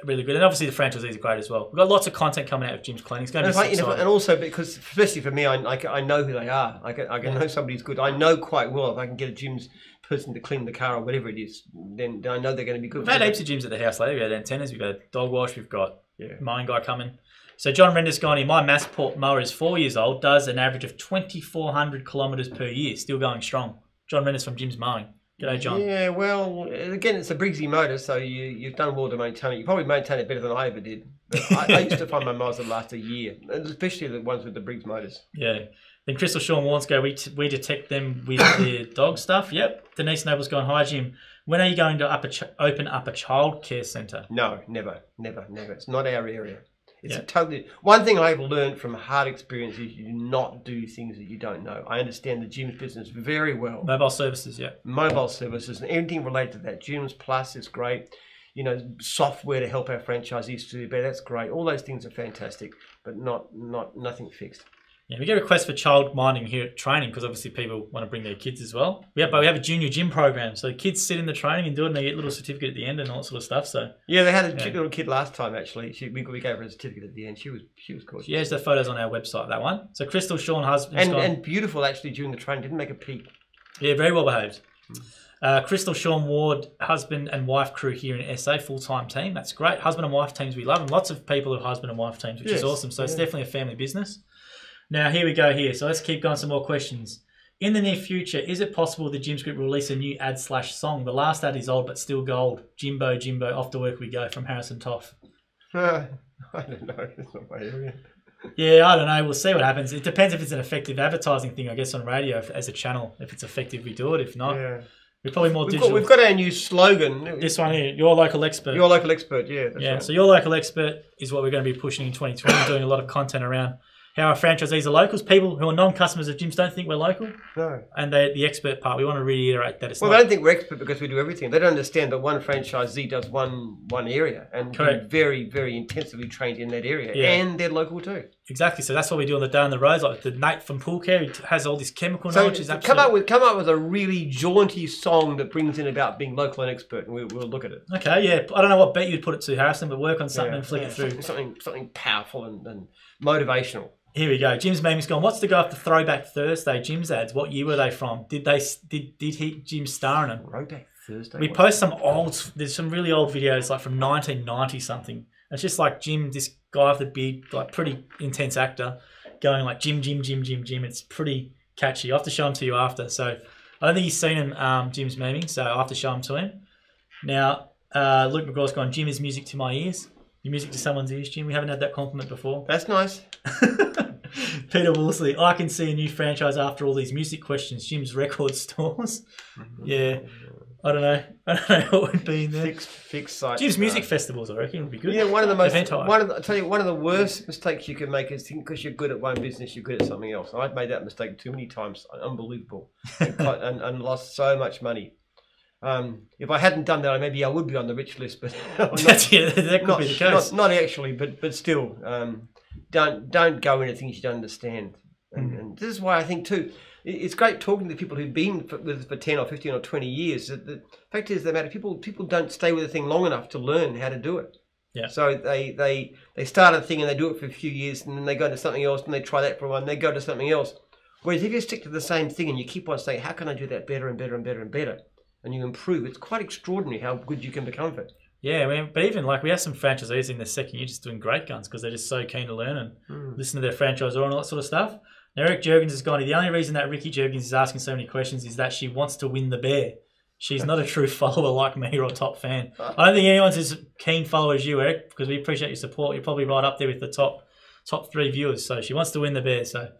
really good, and obviously the franchisees are great as well. We've got lots of content coming out of Jim's cleaning. It's going to and, be I, you know, and also because especially for me, I I, I know who they are. I can, I can yeah. know somebody's good. I know quite well if I can get a Jim's person to clean the car or whatever it is, then I know they're going to be good. We've had heaps of gyms at the house lately. We've had antennas, we've got dog wash, we've got yeah. mine guy coming. So John Render's gone in, my Massport mower is four years old, does an average of twenty-four hundred kilometres per year, still going strong. John Render's from Jim's Mowing. G'day, John. Yeah, well, again, it's a Briggsy motor, so you, you've done well to maintain it. You probably maintain it better than I ever did. But I, I used to find my mowers that last a year, especially the ones with the Briggs motors. Yeah. Then Crystal Sean Ward's go, we, t we detect them with their dog stuff. Yep. Denise Noble's gone, hi, Jim. When are you going to up a ch open up a childcare centre? No, never, never, never. It's not our area. It's yep. a totally... One thing I've learned from hard experience is you do not do things that you don't know. I understand the Jim's business very well. Mobile services, yeah. Mobile services and everything related to that. Jim's Plus is great. You know, software to help our franchisees to do better. That's great. All those things are fantastic, but not, not nothing fixed. Yeah, we get requests for child minding here at training because obviously people want to bring their kids as well. Yeah, but we have a junior gym program, so the kids sit in the training and do it, and they get a little certificate at the end and all that sort of stuff. So yeah, they had a yeah. little kid last time actually. She, we, we gave her a certificate at the end. She was she was gorgeous. She has the photos on our website. That one. So Crystal Sean husband and, and beautiful actually during the training. Didn't make a peep. Yeah, very well behaved. Mm. Uh, Crystal Sean Ward, husband and wife crew here in S A, full-time team. That's great. Husband and wife teams we love, and lots of people have husband and wife teams, which yes. is awesome. So yeah. it's definitely a family business. Now, here we go here. So let's keep going, some more questions. In the near future, is it possible the Jim's Group will release a new ad slash song? The last ad is old, but still gold. Jimbo, Jimbo, off to work we go, from Harrison Toff. Uh, I don't know. It's not my area. Yeah, I don't know. We'll see what happens. It depends if it's an effective advertising thing, I guess, on radio if, as a channel. If it's effective, we do it. If not, yeah. we're probably more we've digital. Got, we've got our new slogan. This one here, your local expert. Your local expert, yeah. That's yeah, right. So your local expert is what we're going to be pushing in twenty twenty, doing a lot of content around how our franchisees are locals. People who are non-customers of Jim's don't think we're local. No. And they, the expert part, we want to reiterate that it's well, not. Well, they don't think we're expert because we do everything. They don't understand that one franchisee does one one area and Correct. very, very intensively trained in that area. Yeah. And they're local too. Exactly. So that's what we do on the day on the roads. Like the Nate from Pool Care, who has all this chemical so knowledge. Is so absolutely... come, up with, come up with a really jaunty song that brings in about being local and expert, and we, we'll look at it. Okay, yeah. I don't know what bet you'd put it to, Harrison, but work on something yeah. and flick yeah. it through. Something, something powerful and, and motivational. Here we go. Jim's meme is gone. What's the guy after Throwback Thursday? Jim's ads. What year were they from? Did they did did he Jim star in them? Throwback Thursday. We post some old. There's some really old videos like from nineteen ninety something. It's just like Jim, this guy with the beard, like pretty intense actor, going like Jim, Jim, Jim, Jim, Jim. It's pretty catchy. I have to show them to you after. So I don't think he's seen him. Um, Jim's memeing. So I have to show them to him. Now uh, Luke McGraw's gone. Jim is music to my ears. Your music to someone's ears, Jim. We haven't had that compliment before. That's nice. Peter Wolseley, I can see a new franchise after all these music questions. Jim's record stores. Yeah. I don't know. I don't know what would be in there. Fixed, fixed sites. Jim's music know. festivals, I reckon, would be good. Yeah, one of the most. One of the, I tell you, one of the worst mistakes you can make is think because you're good at one business, you're good at something else. And I've made that mistake too many times. Unbelievable, and, and, and lost so much money. Um, if I hadn't done that, maybe I would be on the rich list, but not, yeah, that could not, be the case. Not, not actually, but but still, um, don't don't go into things you don't understand. And, mm. and this is why I think too, it's great talking to people who've been for, with for ten or fifteen or twenty years. The fact is, the matter people people don't stay with a thing long enough to learn how to do it. Yeah. So they they they start a thing and they do it for a few years, and then they go to something else, and they try that for one, and they go to something else. Whereas if you stick to the same thing and you keep on saying, how can I do that better and better and better and better? And you improve. It's quite extraordinary how good you can become it. Yeah, I mean, but even like we have some franchisees in their second year just doing great guns because they're just so keen to learn and mm. listen to their franchisor and all that sort of stuff. Now, Eric Jurgens has gone. The only reason that Ricky Jurgens is asking so many questions is that she wants to win the bear. She's not a true follower like me or a top fan. I don't think anyone's as keen follower as you, Eric, because we appreciate your support. You're probably right up there with the top top three viewers. So she wants to win the bear. So.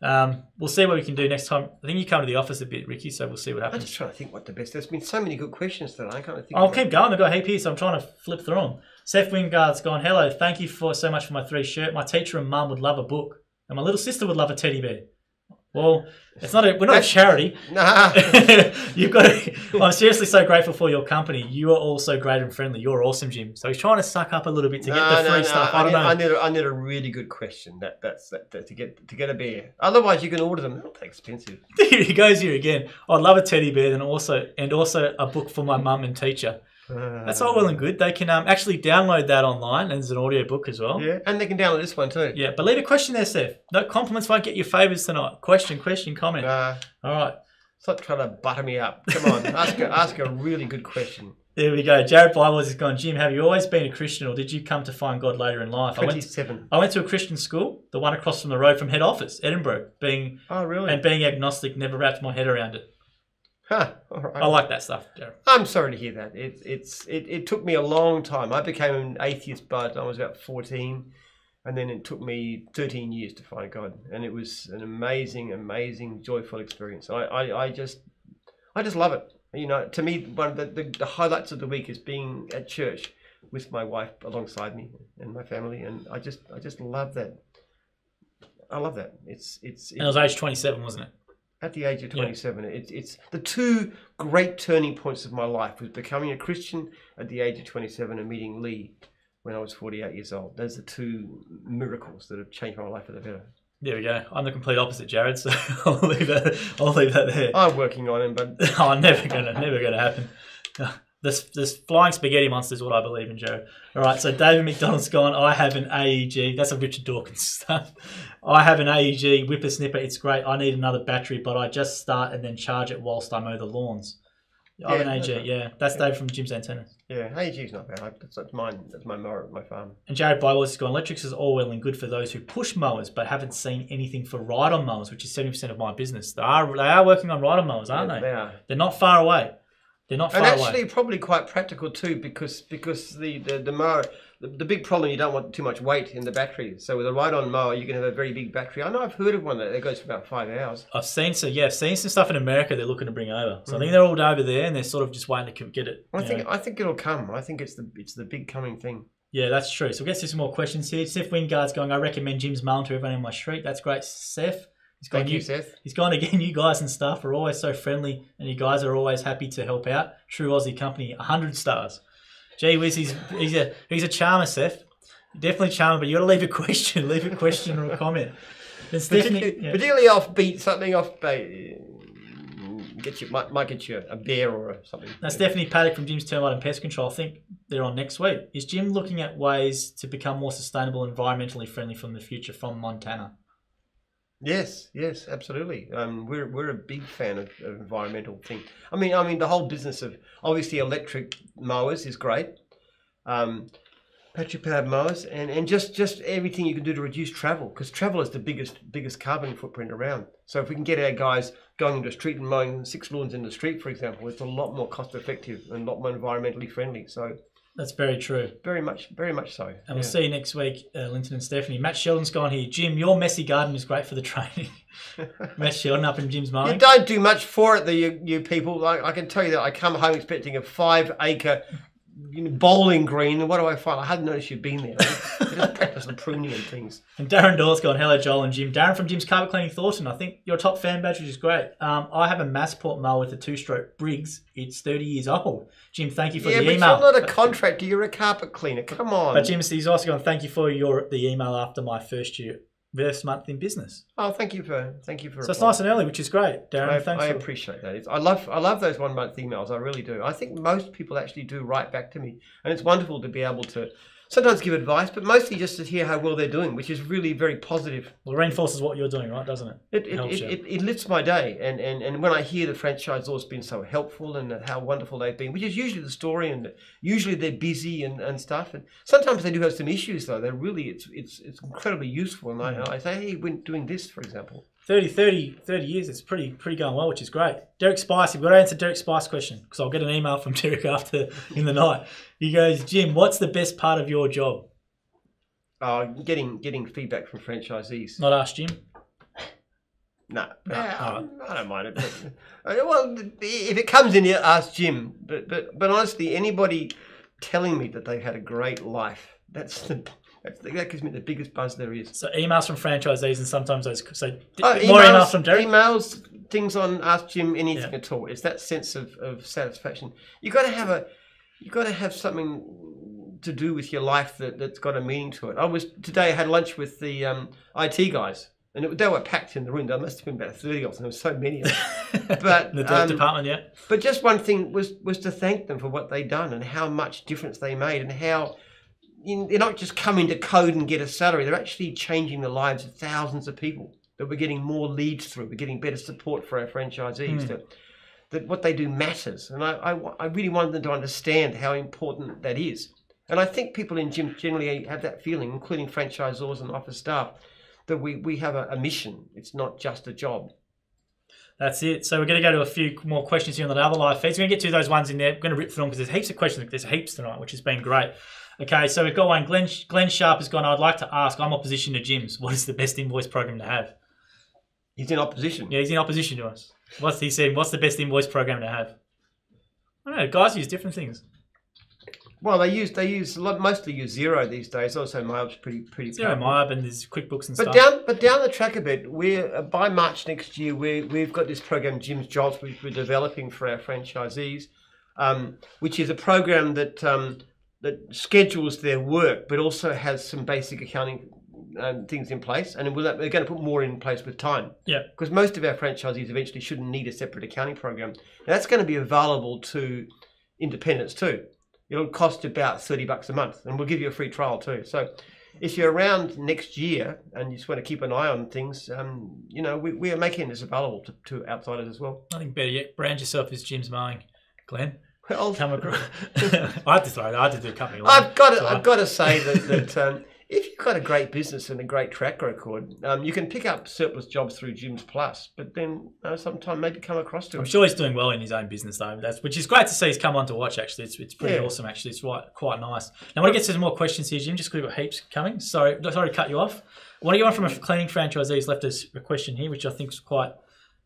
Um, we'll see what we can do next time. I think you come to the office a bit, Ricky, so we'll see what happens. I'm just trying to think what the best. There's been so many good questions that I can't think I'll of keep that. going. I've got a heap here, so I'm trying to flip through them. Seth Wingard's gone, hello, thank you for so much for my three shirt. My teacher and mum would love a book, and my little sister would love a teddy bear. Well, it's not. A, we're not a charity. Nah. You've got. To, I'm seriously so grateful for your company. You are all so great and friendly. You're awesome, Jim. So he's trying to suck up a little bit to no, get the no, free no. stuff. I, I don't need, know. I need, a, I need a really good question. That that's that, that, to get to get a bear. Otherwise, you can order them. They're not that expensive. He goes here again. I'd love a teddy bear, and also and also a book for my mum and teacher. Uh, that's all well and good. They can um, actually download that online, and there's an audio book as well. Yeah, and they can download this one too. Yeah, but leave a question there, Steph. No, compliments won't get your favours tonight. Question, question, comment. Uh, all right. Stop trying to butter me up. Come on, ask, a, ask a really good question. There we go. Jared Bywaters has gone, Jim, have you always been a Christian, or did you come to find God later in life? twenty-seven. I went, I went to a Christian school, the one across from the road from head office, Edinburgh. Being oh, really? And being agnostic, never wrapped my head around it. Huh, all right. I like that stuff, Darren. I'm sorry to hear that. It, it's, it, it took me a long time. I became an atheist by the time I was about fourteen, and then it took me thirteen years to find God. And it was an amazing, amazing, joyful experience. I, I, I just I just love it. You know, to me, one of the, the, the highlights of the week is being at church with my wife alongside me and my family, and I just I just love that. I love that. It's it's. It, and it was age twenty-seven, wasn't it? At the age of twenty-seven, yeah. it's it's the two great turning points of my life was becoming a Christian at the age of twenty-seven and meeting Lee when I was forty-eight years old. Those are two miracles that have changed my life for the better. There we go. I'm the complete opposite, Jared, so I'll leave that, I'll leave that there. I'm working on him, but... oh, never gonna, never gonna happen. This, this flying spaghetti monster is what I believe in, Jared. All right, so David McDonald's gone. I have an A E G. That's some Richard Dawkins stuff. I have an A E G whippersnipper. It's great. I need another battery, but I just start and then charge it whilst I mow the lawns. I have yeah, an A G, no, yeah. That's yeah. David from Jim's Antennas. Yeah, A G's not bad. That's, that's mine. That's my mower at my farm. And Jared Bywaters has gone, electrics is all well and good for those who push mowers, but haven't seen anything for ride-on mowers, which is seventy percent of my business. They are, they are working on ride-on mowers, aren't yeah, they? They are. They're not far away. They're not far away. And actually away. probably quite practical too, because because the, the, the mower, the, the big problem, you don't want too much weight in the battery. So with a ride-on mower, you can have a very big battery. I know I've heard of one that goes for about five hours. I've seen so yeah, I've seen some stuff in America they're looking to bring over. So mm. I think they're all over there and they're sort of just waiting to get it. I think know. I think it'll come. I think it's the it's the big coming thing. Yeah, that's true. So we'll get to some more questions here. Seth Wingard's going, I recommend Jim's Mullen to everyone in my street. That's great, Seth. He's gone, Thank you, you, Seth. He's gone again. You guys and stuff are always so friendly, and you guys are always happy to help out. True Aussie company, one hundred stars. Gee whiz, he's, he's, a, he's a charmer, Seth. Definitely charmer, but you got to leave a question. Leave a question or a comment. Particularly, yeah. particularly offbeat, something offbeat. Get you, might, might get you a beer or something. Now, Stephanie Paddock from Jim's Termite and Pest Control, I think they're on next week. Is Jim looking at ways to become more sustainable and environmentally friendly from the future from Montana? Yes, yes, absolutely. Um, we're we're a big fan of, of environmental things. I mean, I mean the whole business of obviously electric mowers is great, um, battery powered mowers, and, and just just everything you can do to reduce travel, because travel is the biggest biggest carbon footprint around. So if we can get our guys going into the street and mowing six lawns in the street, for example, it's a lot more cost effective and a lot more environmentally friendly. So. That's very true. Very much, very much so. And yeah. we'll see you next week, uh, Linton and Stephanie. Matt Sheldon's gone here. Jim, your messy garden is great for the training. Matt Sheldon up in Jim's mind. You don't do much for it, though, you, you people. I, I can tell you that I come home expecting a five-acre you know, bowling green, and what do I find? I hadn't noticed you'd been there. I just practice the pruning and things. And Darren Doyle's gone, hello, Joel and Jim. Darren from Jim's Carpet Cleaning Thornton. I think your top fan badge, which is great. Um, I have a Massport mower with a two-stroke Briggs. It's thirty years old. Jim, thank you for yeah, the email. Yeah, but you're not a contractor. You're a carpet cleaner. Come on. But Jim, he's also gone, thank you for your the email after my first year, first month in business. Oh, thank you for thank you for. So replying. It's nice and early, which is great, Darren. I, thanks. I for... appreciate that. It's, I love I love those one month emails. I really do. I think most people actually do write back to me, and it's wonderful to be able to sometimes give advice, but mostly just to hear how well they're doing, which is really very positive. Well, it reinforces what you're doing, right? Doesn't it? It it it, it, it lifts my day, and and and when I hear the franchisor's been so helpful and how wonderful they've been, which is usually the story, and usually they're busy and and stuff, and sometimes they do have some issues though. They're really it's it's it's incredibly useful, and I I say, hey, we're doing this, for example. thirty, thirty, thirty years, it's pretty pretty going well, which is great. Derek Spice, you've got to answer Derek Spice's question, because I'll get an email from Derek after in the night. He goes, Jim, what's the best part of your job? Uh, getting getting feedback from franchisees. Not asked Jim? No, no, I, I don't mind it. But, well, if it comes in here, ask Jim. But, but, but honestly, anybody telling me that they've had a great life, that's the... That gives me the biggest buzz there is. So emails from franchisees, and sometimes those so oh, emails, more emails from Derek. Emails, things on Ask Jim, anything yeah. at all. It's that sense of, of satisfaction. You got to have a, you got to have something to do with your life that that's got a meaning to it. I was today I had lunch with the um, I T guys, and it, they were packed in the room. There must have been about thirty of them. There were so many of them. But the um, department, yeah. But just one thing was was to thank them for what they'd done and how much difference they made, and how. They're not just coming to code and get a salary. They're actually changing the lives of thousands of people that we're getting more leads through. We're getting better support for our franchisees. Mm. That, that what they do matters. And I, I, I really wanted them to understand how important that is. And I think people in gyms generally have that feeling, including franchisors and office staff, that we, we have a, a mission. It's not just a job. That's it. So we're going to go to a few more questions here on the other live feeds. We're going to get to those ones in there. We're going to rip through them because there's heaps of questions. There's heaps tonight, which has been great. Okay, so we've got one. Glenn, Glenn Sharp has gone, I'd like to ask, I'm opposition to Jim's. What is the best invoice program to have? He's in opposition. Yeah, he's in opposition to us. What's he saying? What's the best invoice program to have? I don't know. Guys use different things. Well, they use they use a lot, mostly use Xero these days. Also, MyUp's pretty pretty. Xero, MyUp, and there's QuickBooks and but stuff. But down but down the track a bit, we're by March next year. We we've got this program, Jim's Jobs, which we're developing for our franchisees, um, which is a program that. Um, that schedules their work, but also has some basic accounting um, things in place, and we're going to put more in place with time. Yeah. Because most of our franchisees eventually shouldn't need a separate accounting program. And that's going to be available to independents too. It'll cost about thirty bucks a month, and we'll give you a free trial too. So if you're around next year and you just want to keep an eye on things, um, you know, we, we are making this available to, to outsiders as well. I think better yet, brand yourself as Jim's Mowing, Glenn. Well, come across. I had to sorry, I had to do a company. Line, I've got to, so I've I... got to say that, that um, if you've got a great business and a great track record, um, you can pick up surplus jobs through Jim's Plus. But then uh, sometime maybe come across to. I'm it. sure he's doing well in his own business though. That's which is great to see. He's come on to watch actually. It's it's pretty yeah. awesome actually. It's quite quite nice. Now I want to get to some more questions here, Jim. Just because we've got heaps coming. Sorry, sorry to cut you off. One of you from a cleaning franchisees left us a question here, which I think is quite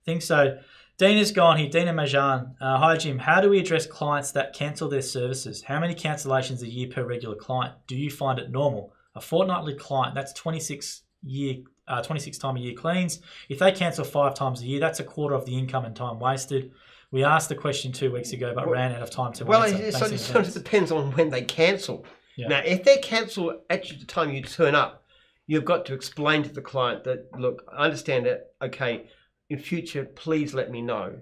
thing so. Dina's gone here, Dina Majan. Uh, hi, Jim. How do we address clients that cancel their services? How many cancellations a year per regular client? Do you find it normal? A fortnightly client, that's twenty-six year, uh, twenty-six time a year cleans. If they cancel five times a year, that's a quarter of the income and time wasted. We asked the question two weeks ago, but well, ran out of time to well, answer. Well, so, so it depends on when they cancel. Yeah. Now, if they cancel at the time you turn up, you've got to explain to the client that, look, I understand that, okay, in future, please let me know,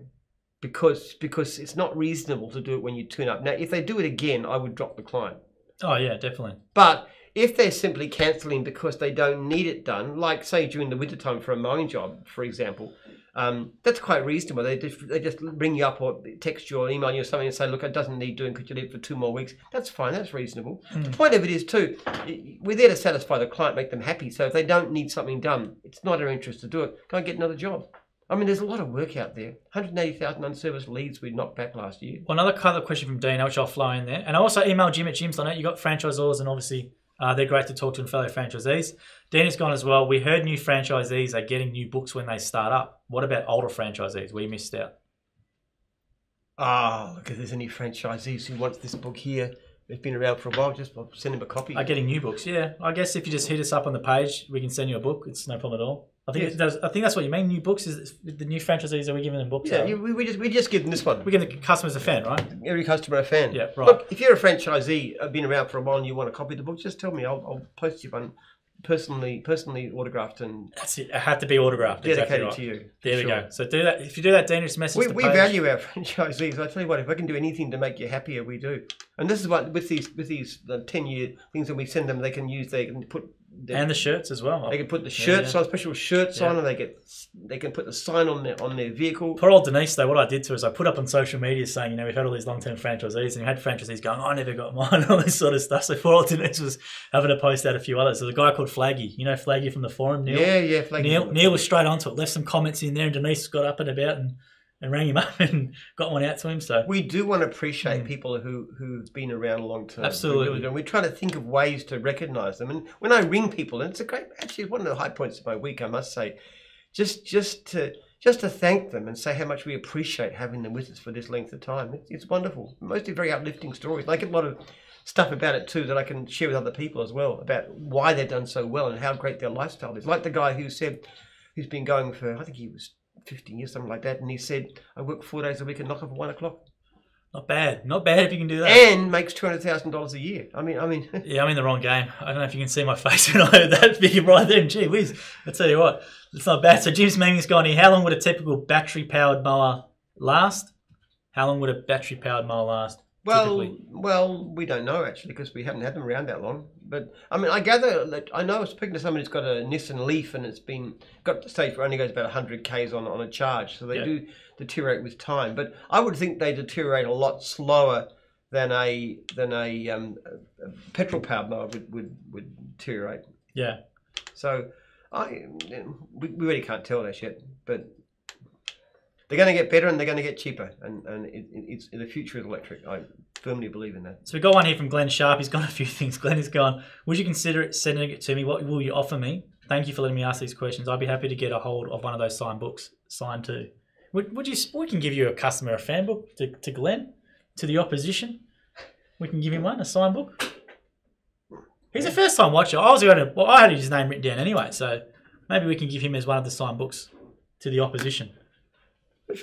because because it's not reasonable to do it when you tune up. Now, if they do it again, I would drop the client. Oh, yeah, definitely. But if they're simply cancelling because they don't need it done, like, say, during the wintertime for a mowing job, for example, um, that's quite reasonable. They just, they just ring you up or text you or email you or something and say, look, it doesn't need doing. Could you leave it for two more weeks? That's fine. That's reasonable. Mm. The point of it is, too, we're there to satisfy the client, make them happy. So if they don't need something done, it's not our interest to do it. Go and get another job. I mean, there's a lot of work out there. one hundred eighty thousand unserviced leads we knocked back last year. Well, another kind of question from Dina, which I'll flow in there. And I also emailed Jim at Jim's. I know you've got franchisors, and obviously uh, they're great to talk to and fellow franchisees. Dina's gone as well. We heard new franchisees are getting new books when they start up. What about older franchisees? We missed out. Ah, oh, look, if there's any franchisees who wants this book here, they've been around for a while, just send them a copy. Are getting new books, yeah. I guess if you just hit us up on the page, we can send you a book. It's no problem at all. I think, yes. that's, I think that's what you mean. New books is the new franchisees that we're giving them books. Yeah, you, we just we just give them this one. We give the customers a fan, right? Every customer a fan. Yeah, right. Look, if you're a franchisee, I've been around for a while, and you want a copy of the book, just tell me. I'll, I'll post you one, personally, personally autographed and. That's it. It had to be autographed. Dedicated exactly right. to you. There sure. we go. So do that. If you do that, Dana, just message. We, the we page. value our franchisees. I tell you what, if I can do anything to make you happier, we do. And this is what with these with these the ten year things that we send them, they can use. They can put. They, and the shirts as well. They can put the shirts yeah, yeah. on, special shirts yeah. on, and they get they can put the sign on their on their vehicle. Poor old Denise though. What I did to her is I put up on social media saying, you know, we've had all these long term franchisees, and we had franchisees going, oh, I never got mine, all this sort of stuff. So poor old Denise was having to post out a few others. There's a guy called Flaggy, you know, Flaggy from the forum. Neil, yeah, yeah, Flaggy. Neil, Neil was straight onto it, left some comments in there, and Denise got up and about and. And rang him up and got one out to him. So we do want to appreciate mm. people who who've been around a long time. Absolutely, we really do. And we try to think of ways to recognise them. And when I ring people, and it's a great, actually one of the high points of my week, I must say, just just to just to thank them and say how much we appreciate having them with us for this length of time. It's, it's wonderful. Mostly very uplifting stories. And I get a lot of stuff about it too that I can share with other people as well about why they've done so well and how great their lifestyle is. Like the guy who said, who's been going for, I think he was. fifteen years, something like that, and he said, I work four days a week and knock off at one o'clock. Not bad. Not bad if you can do that. And makes two hundred thousand dollars a year. I mean, I mean... yeah, I'm in the wrong game. I don't know if you can see my face when I heard that figure right there. Gee whiz. I tell you what, it's not bad. So Jim's meme's gone here. How long would a typical battery-powered mower last? How long would a battery-powered mower last? Well, typically? well, we don't know, actually, because we haven't had them around that long. But, I mean, I gather, that I know I was speaking to someone who's got a Nissan Leaf and it's been, got to the stage where it only goes about one hundred Ks on, on a charge. So they yeah. do deteriorate with time. But I would think they deteriorate a lot slower than a than a, um, a petrol-powered mower would, would, would deteriorate. Yeah. So I we, we really can't tell that yet, but... they're going to get better and they're going to get cheaper. And, and it, it's the future is electric. I firmly believe in that. So we've got one here from Glenn Sharp. He's got a few things. Glenn has gone, would you consider it sending it to me? What will you offer me? Thank you for letting me ask these questions. I'd be happy to get a hold of one of those signed books, signed to. Would, would you, we can give you a customer, a fan book to, to Glenn, to the opposition. We can give him one, a signed book. He's a first time watcher. I was going to, well, I had his name written down anyway. So maybe we can give him as one of the signed books to the opposition. What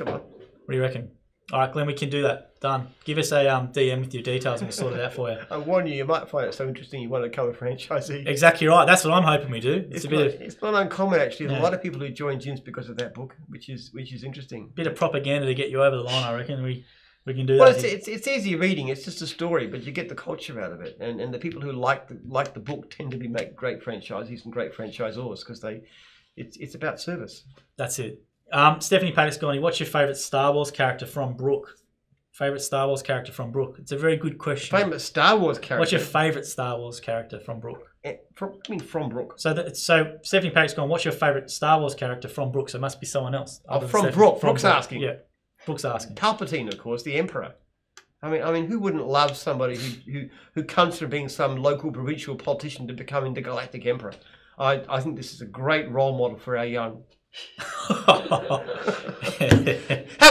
do you reckon? All right, Glenn, we can do that. Done. Give us a um, D M with your details and we'll sort it out for you. I warn you, you might find it so interesting you want to become a franchisee. Exactly right. That's what I'm hoping we do. It's, it's a bit not, of, it's not uncommon, actually. There's yeah. a lot of people who join gyms because of that book, which is which is interesting. Bit of propaganda to get you over the line, I reckon. We we can do well, that. Well, it's, it's it's easy reading. It's just a story, but you get the culture out of it. And and the people who like the like the book tend to be make great franchisees and great franchisors because they, it's it's about service. That's it. Um, Stephanie Patisconi, what's your favourite Star Wars character from Brooke? Favourite Star Wars character from Brooke? It's a very good question. Favourite Star Wars character? What's your favourite Star Wars character from Brooke? It, from, I mean, from Brooke. So, that, so Stephanie Patisconi, what's your favourite Star Wars character from Brooke? So it must be someone else. Oh, from Brooke. Brooke. Brooke's Brooke. asking. Yeah, Brooke's asking. Palpatine, of course, the Emperor. I mean, I mean, who wouldn't love somebody who, who, who comes from being some local provincial politician to becoming the Galactic Emperor? I, I think this is a great role model for our young. Have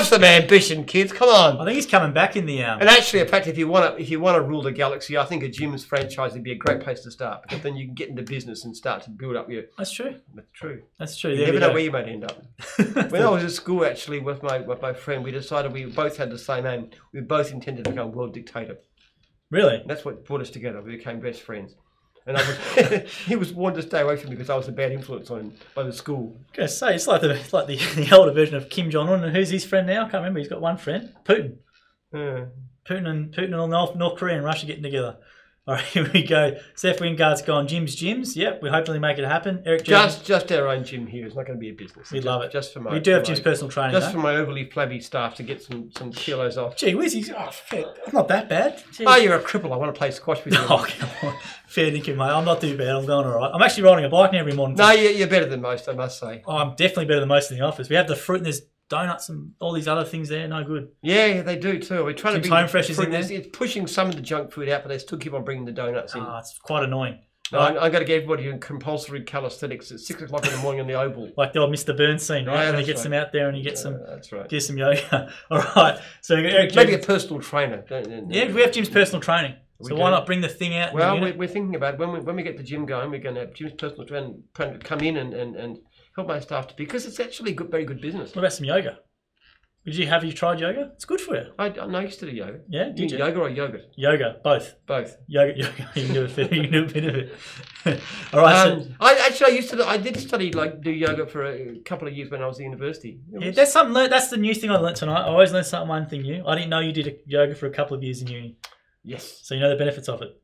some ambition, kids. Come on. I think he's coming back in the um. And actually, in fact, if you want to, if you want to rule the galaxy, I think a Jim's franchise would be a great place to start. Because then you can get into business and start to build up your. That's true. That's true. That's true. You there never know go. where you might end up. When I was at school, actually, with my with my friend, we decided we both had the same aim. We both intended to become world dictator. Really? And that's what brought us together. We became best friends. And I was, he was warned to stay away from me because I was a bad influence on him by the school. I was going to say, it's like, the, it's like the, the older version of Kim Jong-un. And who's his friend now? I can't remember. He's got one friend. Putin. Yeah. Putin and Putin and North, North Korea and Russia getting together. All right, here we go. Seth Wingard's gone. Jim's Jim's. Yep, we hopefully make it happen. Eric Just Jurgens. Just our own gym here. It's not going to be a business. We love it. Just for my, we do have Jim's personal training. Just though. for my overly flabby staff to get some, some kilos off. Gee whiz, he's oh, I'm not that bad. Jeez. Oh, you're a cripple. I want to play squash with you. Oh, come on. Fair dinkum, mate. I'm not too bad. I'm going all right. I'm actually riding a bike now every morning. No, you're better than most, I must say. Oh, I'm definitely better than most in the office. We have the fruit and there's donuts and all these other things there, no good. Yeah, they do too. We're trying Jim's to be home fresh is in there. It's pushing some of the junk food out, but they still keep on bringing the donuts in. Ah, oh, it's quite annoying. No, right. I've got to get everybody in compulsory calisthenics at six o'clock in the morning on the Oval. Like the old Mister Burns scene, right? Yeah, when he gets right. them out there and he gets yeah, some, that's right. gets some yoga. All right. So Eric maybe Jim's, a personal trainer. Don't, don't, yeah, we have Jim's personal training. So why not bring the thing out? Well, we're, we're thinking about it. when we when we get the gym going, we're going to have Jim's personal trainer come in and and. and help my staff to be, because it's actually good, very good business. What about some yoga? Did you have you tried yoga? It's good for you. I, I used to do yoga. Yeah, did you? you? Yoga or yogurt? Yoga, both. Both. Yoga, yoga. You can do a bit. You can do a bit of it. All right. Um, so. I actually, I used to. I did study like do yoga for a couple of years when I was at university. Was, yeah, that's something. That's the new thing I learnt tonight. I always learn something one thing new. I didn't know you did yoga for a couple of years in uni. Yes. So you know the benefits of it.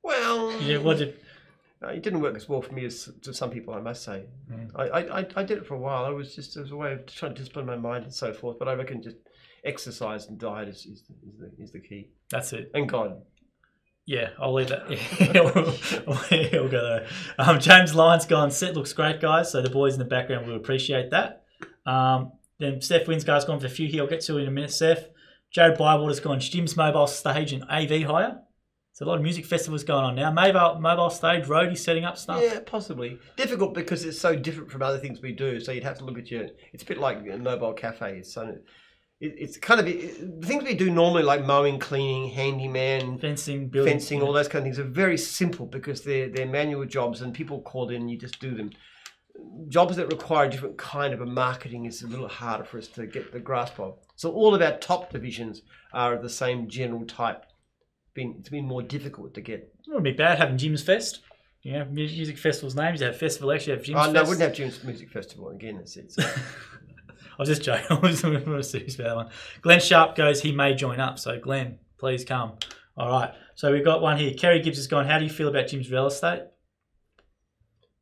Well. Yeah. What did? No, it didn't work as well for me as to some people, I must say. Mm. I, I I did it for a while. I was just, it was a way of trying to discipline my mind and so forth. But I reckon just exercise and diet is is, is, the, is the key. That's it. And God. Yeah, I'll leave that. Yeah, we'll go there. Um, James Lyon's gone. Set looks great, guys. So the boys in the background will appreciate that. Um, then Steph Winsgard's gone for a few here. I'll get to it in a minute, Steph. Jared Bywater's gone. Jim's Mobile Stage and A V Hire. So a lot of music festivals going on now. Mobile, mobile stage, roadie setting up stuff. Yeah, possibly. Difficult because it's so different from other things we do. So you'd have to look at your... It's a bit like a mobile cafe. It's, so, it, it's kind of... It, the things we do normally like mowing, cleaning, handyman... Fencing, building. Fencing, yeah. All those kind of things are very simple because they're, they're manual jobs and people call in and you just do them. Jobs that require a different kind of a marketing is a little harder for us to get the grasp of. So all of our top divisions are of the same general type. Been, it's been more difficult to get. It wouldn't be bad having Jim's Fest. You know, music festivals names. You have festival, actually have Jim's Fest. Oh, no, I wouldn't have Jim's Music Festival again. It's, it's... I was just joking. I was serious about that one. Glenn Sharp goes, he may join up. So, Glenn, please come. All right. So, we've got one here. Kerry Gibbs has gone, how do you feel about Jim's real estate?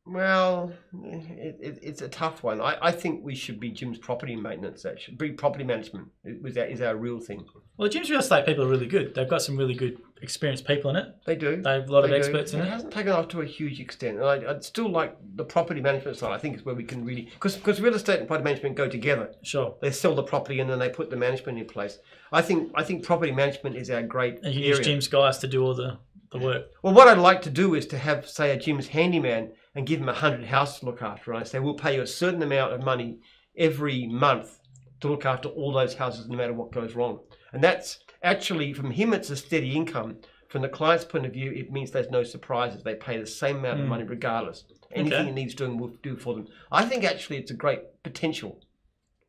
Well, it, it, it's a tough one. I, I think we should be Jim's property maintenance, actually. Be property management is our, is our real thing. Well, Jim's real estate people are really good. They've got some really good experienced people in it. They do. They have a lot they of experts do. in it. It hasn't taken off to a huge extent. And I, I'd still like the property management side, I think, is where we can really... Because real estate and property management go together. Sure. They sell the property and then they put the management in place. I think I think property management is our great area. And you use Jim's guys to do all the... The work. Well, what I'd like to do is to have, say, a Jim's handyman and give him a hundred houses to look after. And I say, we'll pay you a certain amount of money every month to look after all those houses, no matter what goes wrong. And that's actually, from him, it's a steady income. From the client's point of view, it means there's no surprises. They pay the same amount mm. of money regardless. Anything okay. it needs doing, we'll do for them. I think actually it's a great potential.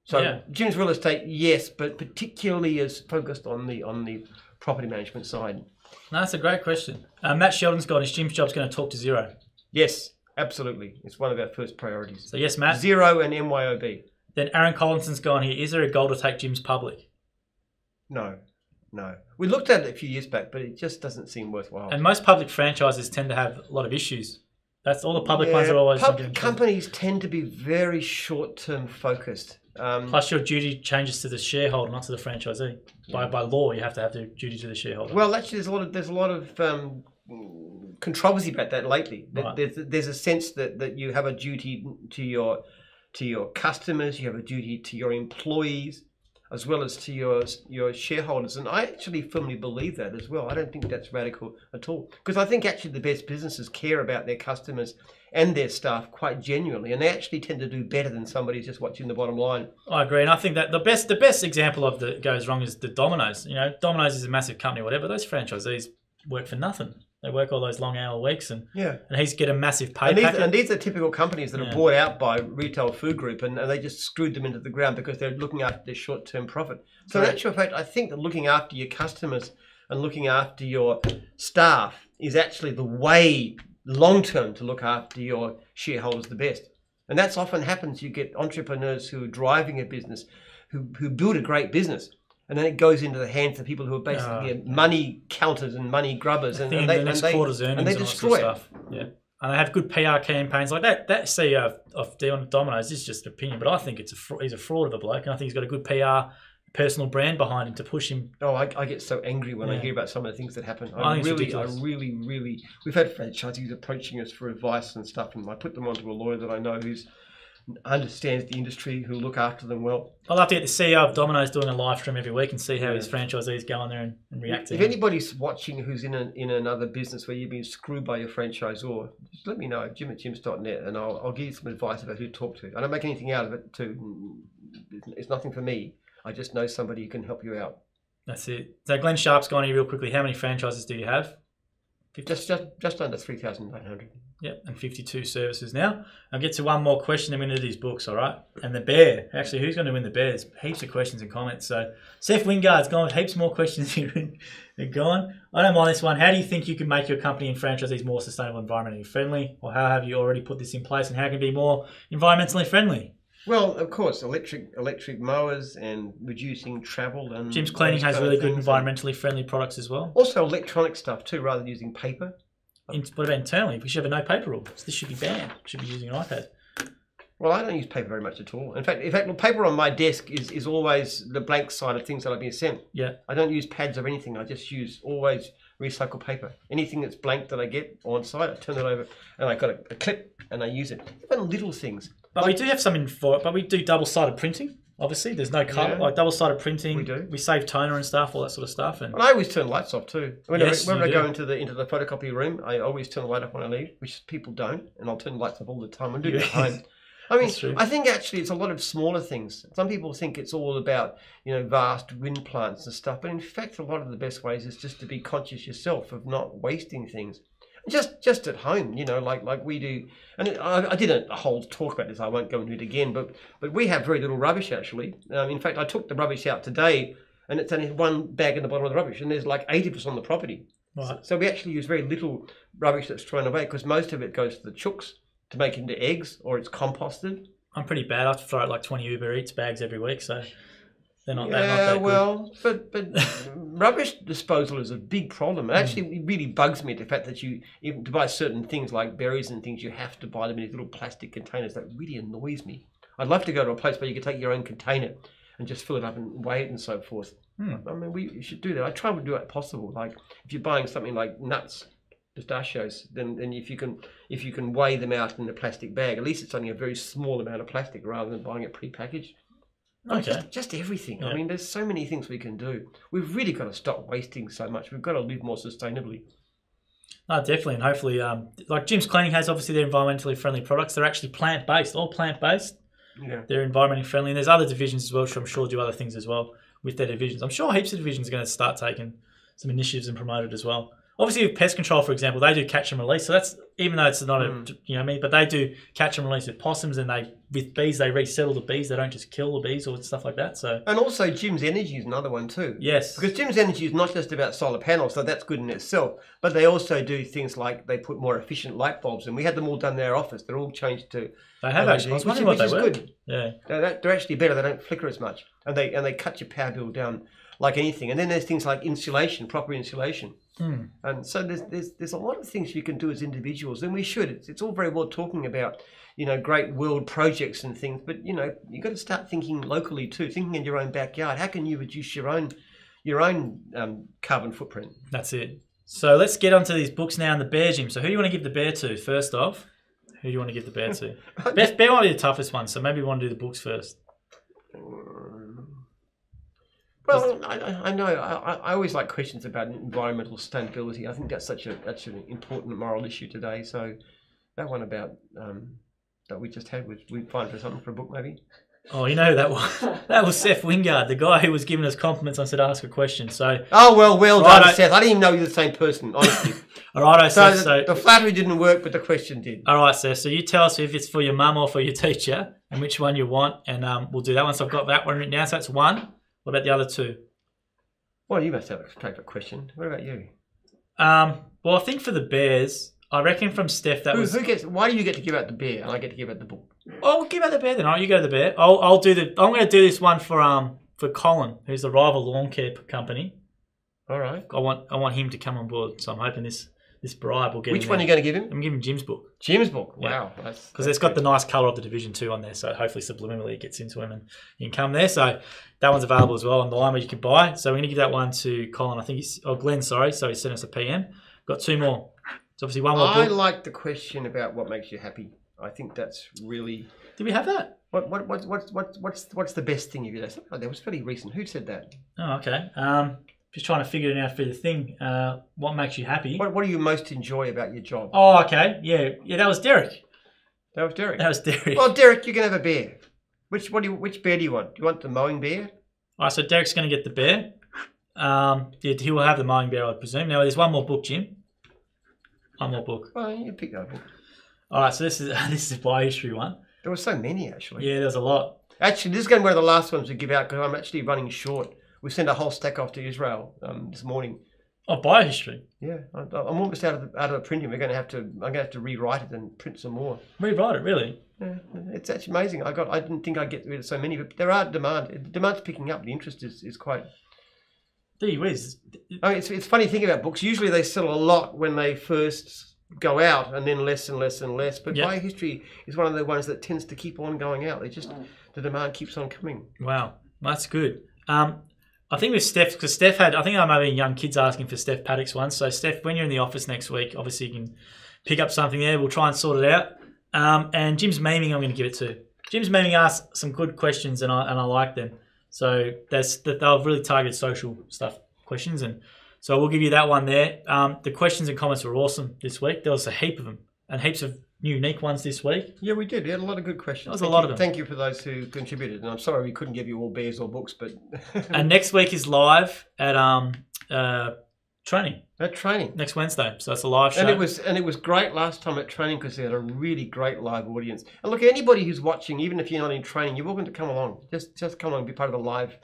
So yeah. Jim's real estate, yes, but particularly is focused on the on the property management side. No, that's a great question. Uh, Matt Sheldon's got his Jim's job's going to talk to Xero. Yes, absolutely. It's one of our first priorities. So yes, Matt. Xero and M Y O B. Then Aaron Collinson's gone here. Is there a goal to take Jim's public? No, no. We looked at it a few years back, but it just doesn't seem worthwhile. And most public franchises tend to have a lot of issues. That's all the public yeah, ones are always... Public companies tend to be very short-term focused. Um, Plus your duty changes to the shareholder, not to the franchisee. Yeah. By by law, you have to have the duty to the shareholder. Well, actually, there's a lot of there's a lot of um, controversy about that lately. Right. There's there's a sense that that you have a duty to your to your customers, you have a duty to your employees, as well as to your your shareholders, and I actually firmly believe that as well. I don't think that's radical at all, because I think actually the best businesses care about their customers and their staff quite genuinely, and they actually tend to do better than somebody who's just watching the bottom line. I agree, and I think that the best the best example of that goes wrong is the Domino's. You know, Domino's is a massive company, whatever. Those franchisees work for nothing. They work all those long hour weeks, and yeah, and he's get a massive pay. And these, and these are typical companies that yeah. are bought out by Retail Food Group, and, and they just screwed them into the ground because they're looking after their short term profit. So right. in actual fact, I think that looking after your customers and looking after your staff is actually the way long term to look after your shareholders the best. And that's often happens. You get entrepreneurs who are driving a business, who who build a great business. And then it goes into the hands of people who are basically uh, money counters and money grubbers, and, and, they, the next and, quarter's earnings and they destroy and all stuff. Yeah, and they have good P R campaigns like that. That C E O of, of Domino's, this is just an opinion, but I think it's a he's a fraud of a bloke, and I think he's got a good P R personal brand behind him to push him. Oh, I, I get so angry when yeah. I hear about some of the things that happen. I, I really, I really, really. We've had franchisees approaching us for advice and stuff, and I put them onto a lawyer that I know who's. Understands the industry, who look after them well. I'll have to get the C E O of Domino's doing a live stream every week and see how yeah. his franchisees go in there and, and react to it. If him. anybody's watching who's in an, in another business where you've been screwed by your franchisor, just let me know, Jim at jims dot net, and I'll, I'll give you some advice about who to talk to. I don't make anything out of it too. It's nothing for me. I just know somebody who can help you out. That's it. So Glenn Sharp's gone here real quickly. How many franchises do you have? Just, just, just under three thousand nine hundred. Yep, and fifty-two services now. I'll get to one more question, and we're going to do these books, all right? And the bear. Actually, who's going to win the bear? There's heaps of questions and comments. So Seth Wingard's gone with heaps more questions here. They're gone. I don't mind this one. How do you think you can make your company and franchisees more sustainable, environmentally friendly? Or how have you already put this in place, and how can it be more environmentally friendly? Well, of course, electric electric mowers and reducing travel. And Jim's Cleaning has really good environmentally friendly products as well. Also electronic stuff too, rather than using paper. In, what about internally? We should have a no paper rule. This should be banned. We should be using an iPad. Well, I don't use paper very much at all. In fact, in fact, well, paper on my desk is, is always the blank side of things that I've been sent. Yeah. I don't use pads or anything. I just use always recycled paper. Anything that's blank that I get on site, I turn it over and I got a, a clip and I use it. Even little things. But like, we do have some in for it, but we do double-sided printing. Obviously, there's no colour, yeah. like double-sided printing. We do. We save toner and stuff, all that sort of stuff. And well, I always turn lights off too. When yes, I, when I go into the into the photocopy room, I always turn the light off when I leave, which people don't, and I'll turn the lights off all the time. I do yes. time. I mean, I think actually it's a lot of smaller things. Some people think it's all about, you know, vast wind plants and stuff, but in fact, a lot of the best ways is just to be conscious yourself of not wasting things. Just, just at home, you know, like like we do, and I, I did a whole talk about this. I won't go into it again, but but we have very little rubbish actually. Um, in fact, I took the rubbish out today, and it's only one bag in the bottom of the rubbish, and there's like eighty percent on the property. Right. So, so we actually use very little rubbish that's thrown away because most of it goes to the chooks to make into eggs or it's composted. I'm pretty bad. I have to throw out like twenty Uber Eats bags every week, so. They're not, yeah, they're not that well, good. but but rubbish disposal is a big problem. It actually, it really bugs me the fact that you even to buy certain things like berries and things, you have to buy them in these little plastic containers. That really annoys me. I'd love to go to a place where you could take your own container and just fill it up and weigh it and so forth. Hmm. I mean, we should do that. I try to do it possible. Like if you're buying something like nuts, pistachios, then then if you can if you can weigh them out in a plastic bag, at least it's only a very small amount of plastic rather than buying it pre-packaged. No, okay. just, just everything. Yeah. I mean, there's so many things we can do. We've really got to stop wasting so much. We've got to live more sustainably. No, definitely. And hopefully, um, like Jim's Cleaning has obviously their environmentally friendly products. They're actually plant-based, all plant-based. Yeah. They're environmentally friendly. And there's other divisions as well, which I'm sure do other things as well with their divisions. I'm sure heaps of divisions are going to start taking some initiatives and promote it as well. Obviously, with pest control, for example, they do catch and release. So that's, even though it's not mm. a, you know what I mean, but they do catch and release with possums, and they with bees, they resettle the bees. They don't just kill the bees or stuff like that. So and also Jim's Energy is another one too. Yes. Because Jim's Energy is not just about solar panels, so that's good in itself, but they also do things like they put more efficient light bulbs, and we had them all done in our office. They're all changed to They have L E D, actually. I was wondering what they were. Which is good. Yeah. They're, they're actually better. They don't flicker as much, and they and they cut your power bill down like anything. And then there's things like insulation, proper insulation. Mm. And so there's, there's there's a lot of things you can do as individuals, and we should. It's, it's all very well talking about, you know, great world projects and things, but you know, you've got to start thinking locally too, thinking in your own backyard. How can you reduce your own your own um, carbon footprint? That's it. So let's get onto these books now in the bear gym. So who do you want to give the bear to first off? Who do you want to give the bear to? Best bear might be the toughest one, so maybe we want to do the books first. Well, I, I know, I, I always like questions about environmental sustainability. I think that's such, a, that's an important moral issue today. So that one about, um, that we just had, which we find for something for a book maybe. Oh, you know, that was, that was Seth Wingard, the guy who was giving us compliments. I said, ask a question. So oh, well, well righto. Done, Seth. I didn't even know you were the same person, honestly. All right, so Seth. So the, the flattery didn't work, but the question did. All right, Seth. So you tell us if it's for your mum or for your teacher and which one you want, and um, we'll do that one. So I've got that one written down. So that's one. What about the other two? Well, you must have a favourite question. What about you? Um, well, I think for the bears, I reckon from Steph that who, was... Who gets, why do you get to give out the bear and I get to give out the book? Oh, we'll give out the bear then. Oh, you go to the bear. I'll, I'll do the... I'm going to do this one for um for Colin, who's the rival lawn care company. All right. I want I want him to come on board, so I'm hoping this this bribe will get Which him one out. Are you going to give him? I'm giving him Jim's book. Jim's book? Wow. Because yeah. it's got the nice colour of the Division two on there, so hopefully subliminally it gets into him and he can come there. So that one's available as well online where you can buy. So we're going to give that one to Colin. I think he's... Oh, Glenn, sorry. So he sent us a P M. Got two more. So obviously one more book. I like the question about what makes you happy. I think that's really... Did we have that? What what what what, what what's what's the best thing you did? Something like that was pretty recent. Who said that? Oh, okay. Um, just trying to figure it out for the thing. Uh, what makes you happy? What What do you most enjoy about your job? Oh, okay. Yeah, yeah. That was Derek. That was Derek. That was Derek. Well, Derek, you can have a bear. Which what do you, Which bear do you want? Do you want the mowing bear? All right. So Derek's going to get the bear. Um, yeah, he will have the mowing bear, I presume. Now there's one more book, Jim. One more book. Well, you pick that book. All right, so this is this is a biohistory one. There were so many, actually. Yeah, there's a lot. Actually, this is going to be one of the last ones we give out because I'm actually running short. We sent a whole stack off to Israel um, this morning. Oh, biohistory. Yeah, I'm almost out of the, out of the printing. We're going to have to. I'm going to have to rewrite it and print some more. Rewrite it, really? Yeah, it's actually amazing. I got. I didn't think I'd get rid of so many, but there are demand. The demand's picking up. The interest is is quite. Gee whiz. I mean, it's it's funny thing about books. Usually they sell a lot when they first go out, and then less and less and less. But yep. Biohistory is one of the ones that tends to keep on going out. They just the demand keeps on coming. Wow, that's good. Um, I think with Steph, because Steph had, I think I'm having young kids asking for Steph Paddock's one. So Steph, when you're in the office next week, obviously you can pick up something there. We'll try and sort it out. Um, and Jim's memeing, I'm going to give it to. Jim's memeing asked some good questions, and I and I like them. So that's that they'll really target social stuff questions and. So we'll give you that one there. Um, the questions and comments were awesome this week. There was a heap of them and heaps of new unique ones this week. Yeah, we did. We had a lot of good questions. There was a lot of them. Thank you for those who contributed. And I'm sorry we couldn't give you all bears or books, but... And next week is live at um, uh, training. At training. Next Wednesday. So it's a live show. And it was, and it was great last time at training because they had a really great live audience. And look, anybody who's watching, even if you're not in training, you're welcome to come along. Just, just come along and be part of the live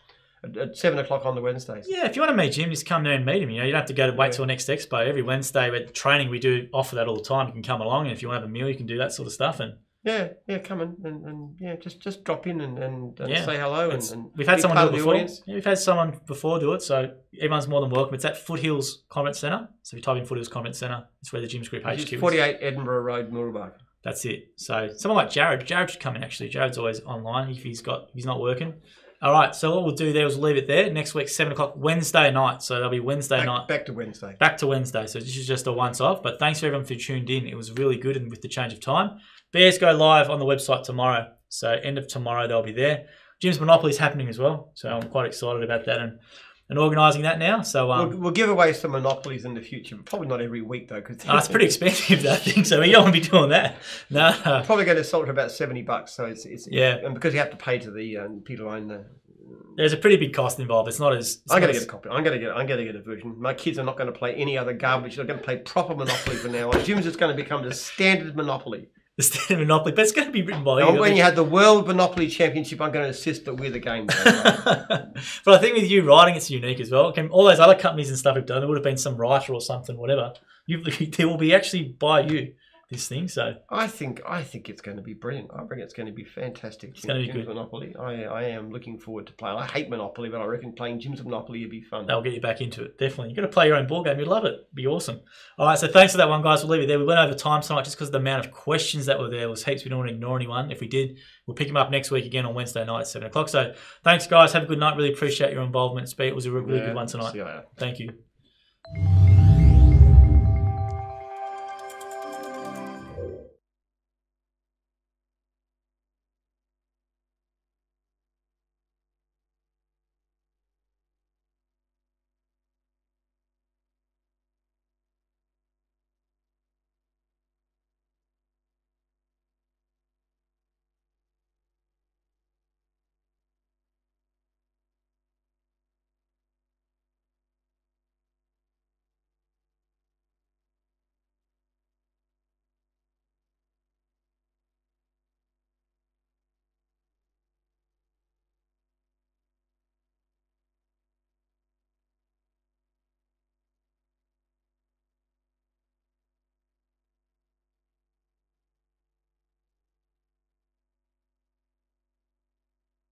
at seven o'clock on the Wednesdays. Yeah, if you want to meet Jim, just come there and meet him. You know, you don't have to go to wait yeah. till next expo. Every Wednesday at training, we do offer that all the time. You can come along, and if you want to have a meal, you can do that sort of stuff. And yeah, yeah, come in and, and yeah, just just drop in and, and, and yeah. say hello. And, and we've had someone do it before. Yeah, we've had someone before do it, so everyone's more than welcome. It's at Foothills Conference Centre. So if you type in Foothills Conference Centre, it's where the Jim's Group H Q is. forty-eight Edinburgh Road, Moorabark. That's it. So someone like Jared, Jared should come in actually. Jared's always online if he's got if he's not working. All right, so what we'll do there is we'll leave it there. Next week, seven o'clock, Wednesday night. So that'll be Wednesday back, night. Back to Wednesday. Back to Wednesday. So this is just a once-off. But thanks for everyone who tuned in. It was really good and with the change of time. Bears go live on the website tomorrow. So end of tomorrow, they'll be there. Jim's Monopoly is happening as well. So I'm quite excited about that and, and organising that now. So um, we'll, we'll give away some Monopolies in the future. Probably not every week, though. Cause oh, it's pretty expensive, that thing. So we don't want to be doing that. No. Probably going to sell it for about seventy bucks. So it's, it's yeah. And because you have to pay to the um, people who own the... There's a pretty big cost involved. It's not as. It's I'm going to get a copy. I'm going to get. I'm going to get a version. My kids are not going to play any other garbage. They're going to play proper Monopoly from now on. Jim's is going to become the standard Monopoly. The standard Monopoly, but it's going to be written by. And you, when you had the World Monopoly Championship, I'm going to insist that we're the game. But I think with you writing, it's unique as well. All those other companies and stuff have done. There would have been some writer or something, whatever. You, there will be actually by you this thing. So I think I think it's going to be brilliant. I think it's going to be fantastic. It's going to be Jim's good. Monopoly. I I am looking forward to playing. I hate Monopoly, but I reckon playing Jim's Monopoly would be fun. That'll get you back into it. Definitely. You've got to play your own board game. You'd love it. It'd be awesome. All right. So thanks for that one, guys. We'll leave it there. We went over time so much just because of the amount of questions that were there was heaps. We don't want to ignore anyone. If we did, we'll pick them up next week again on Wednesday night at seven o'clock. So thanks, guys. Have a good night. Really appreciate your involvement. It was a really yeah, good one tonight. Thank you.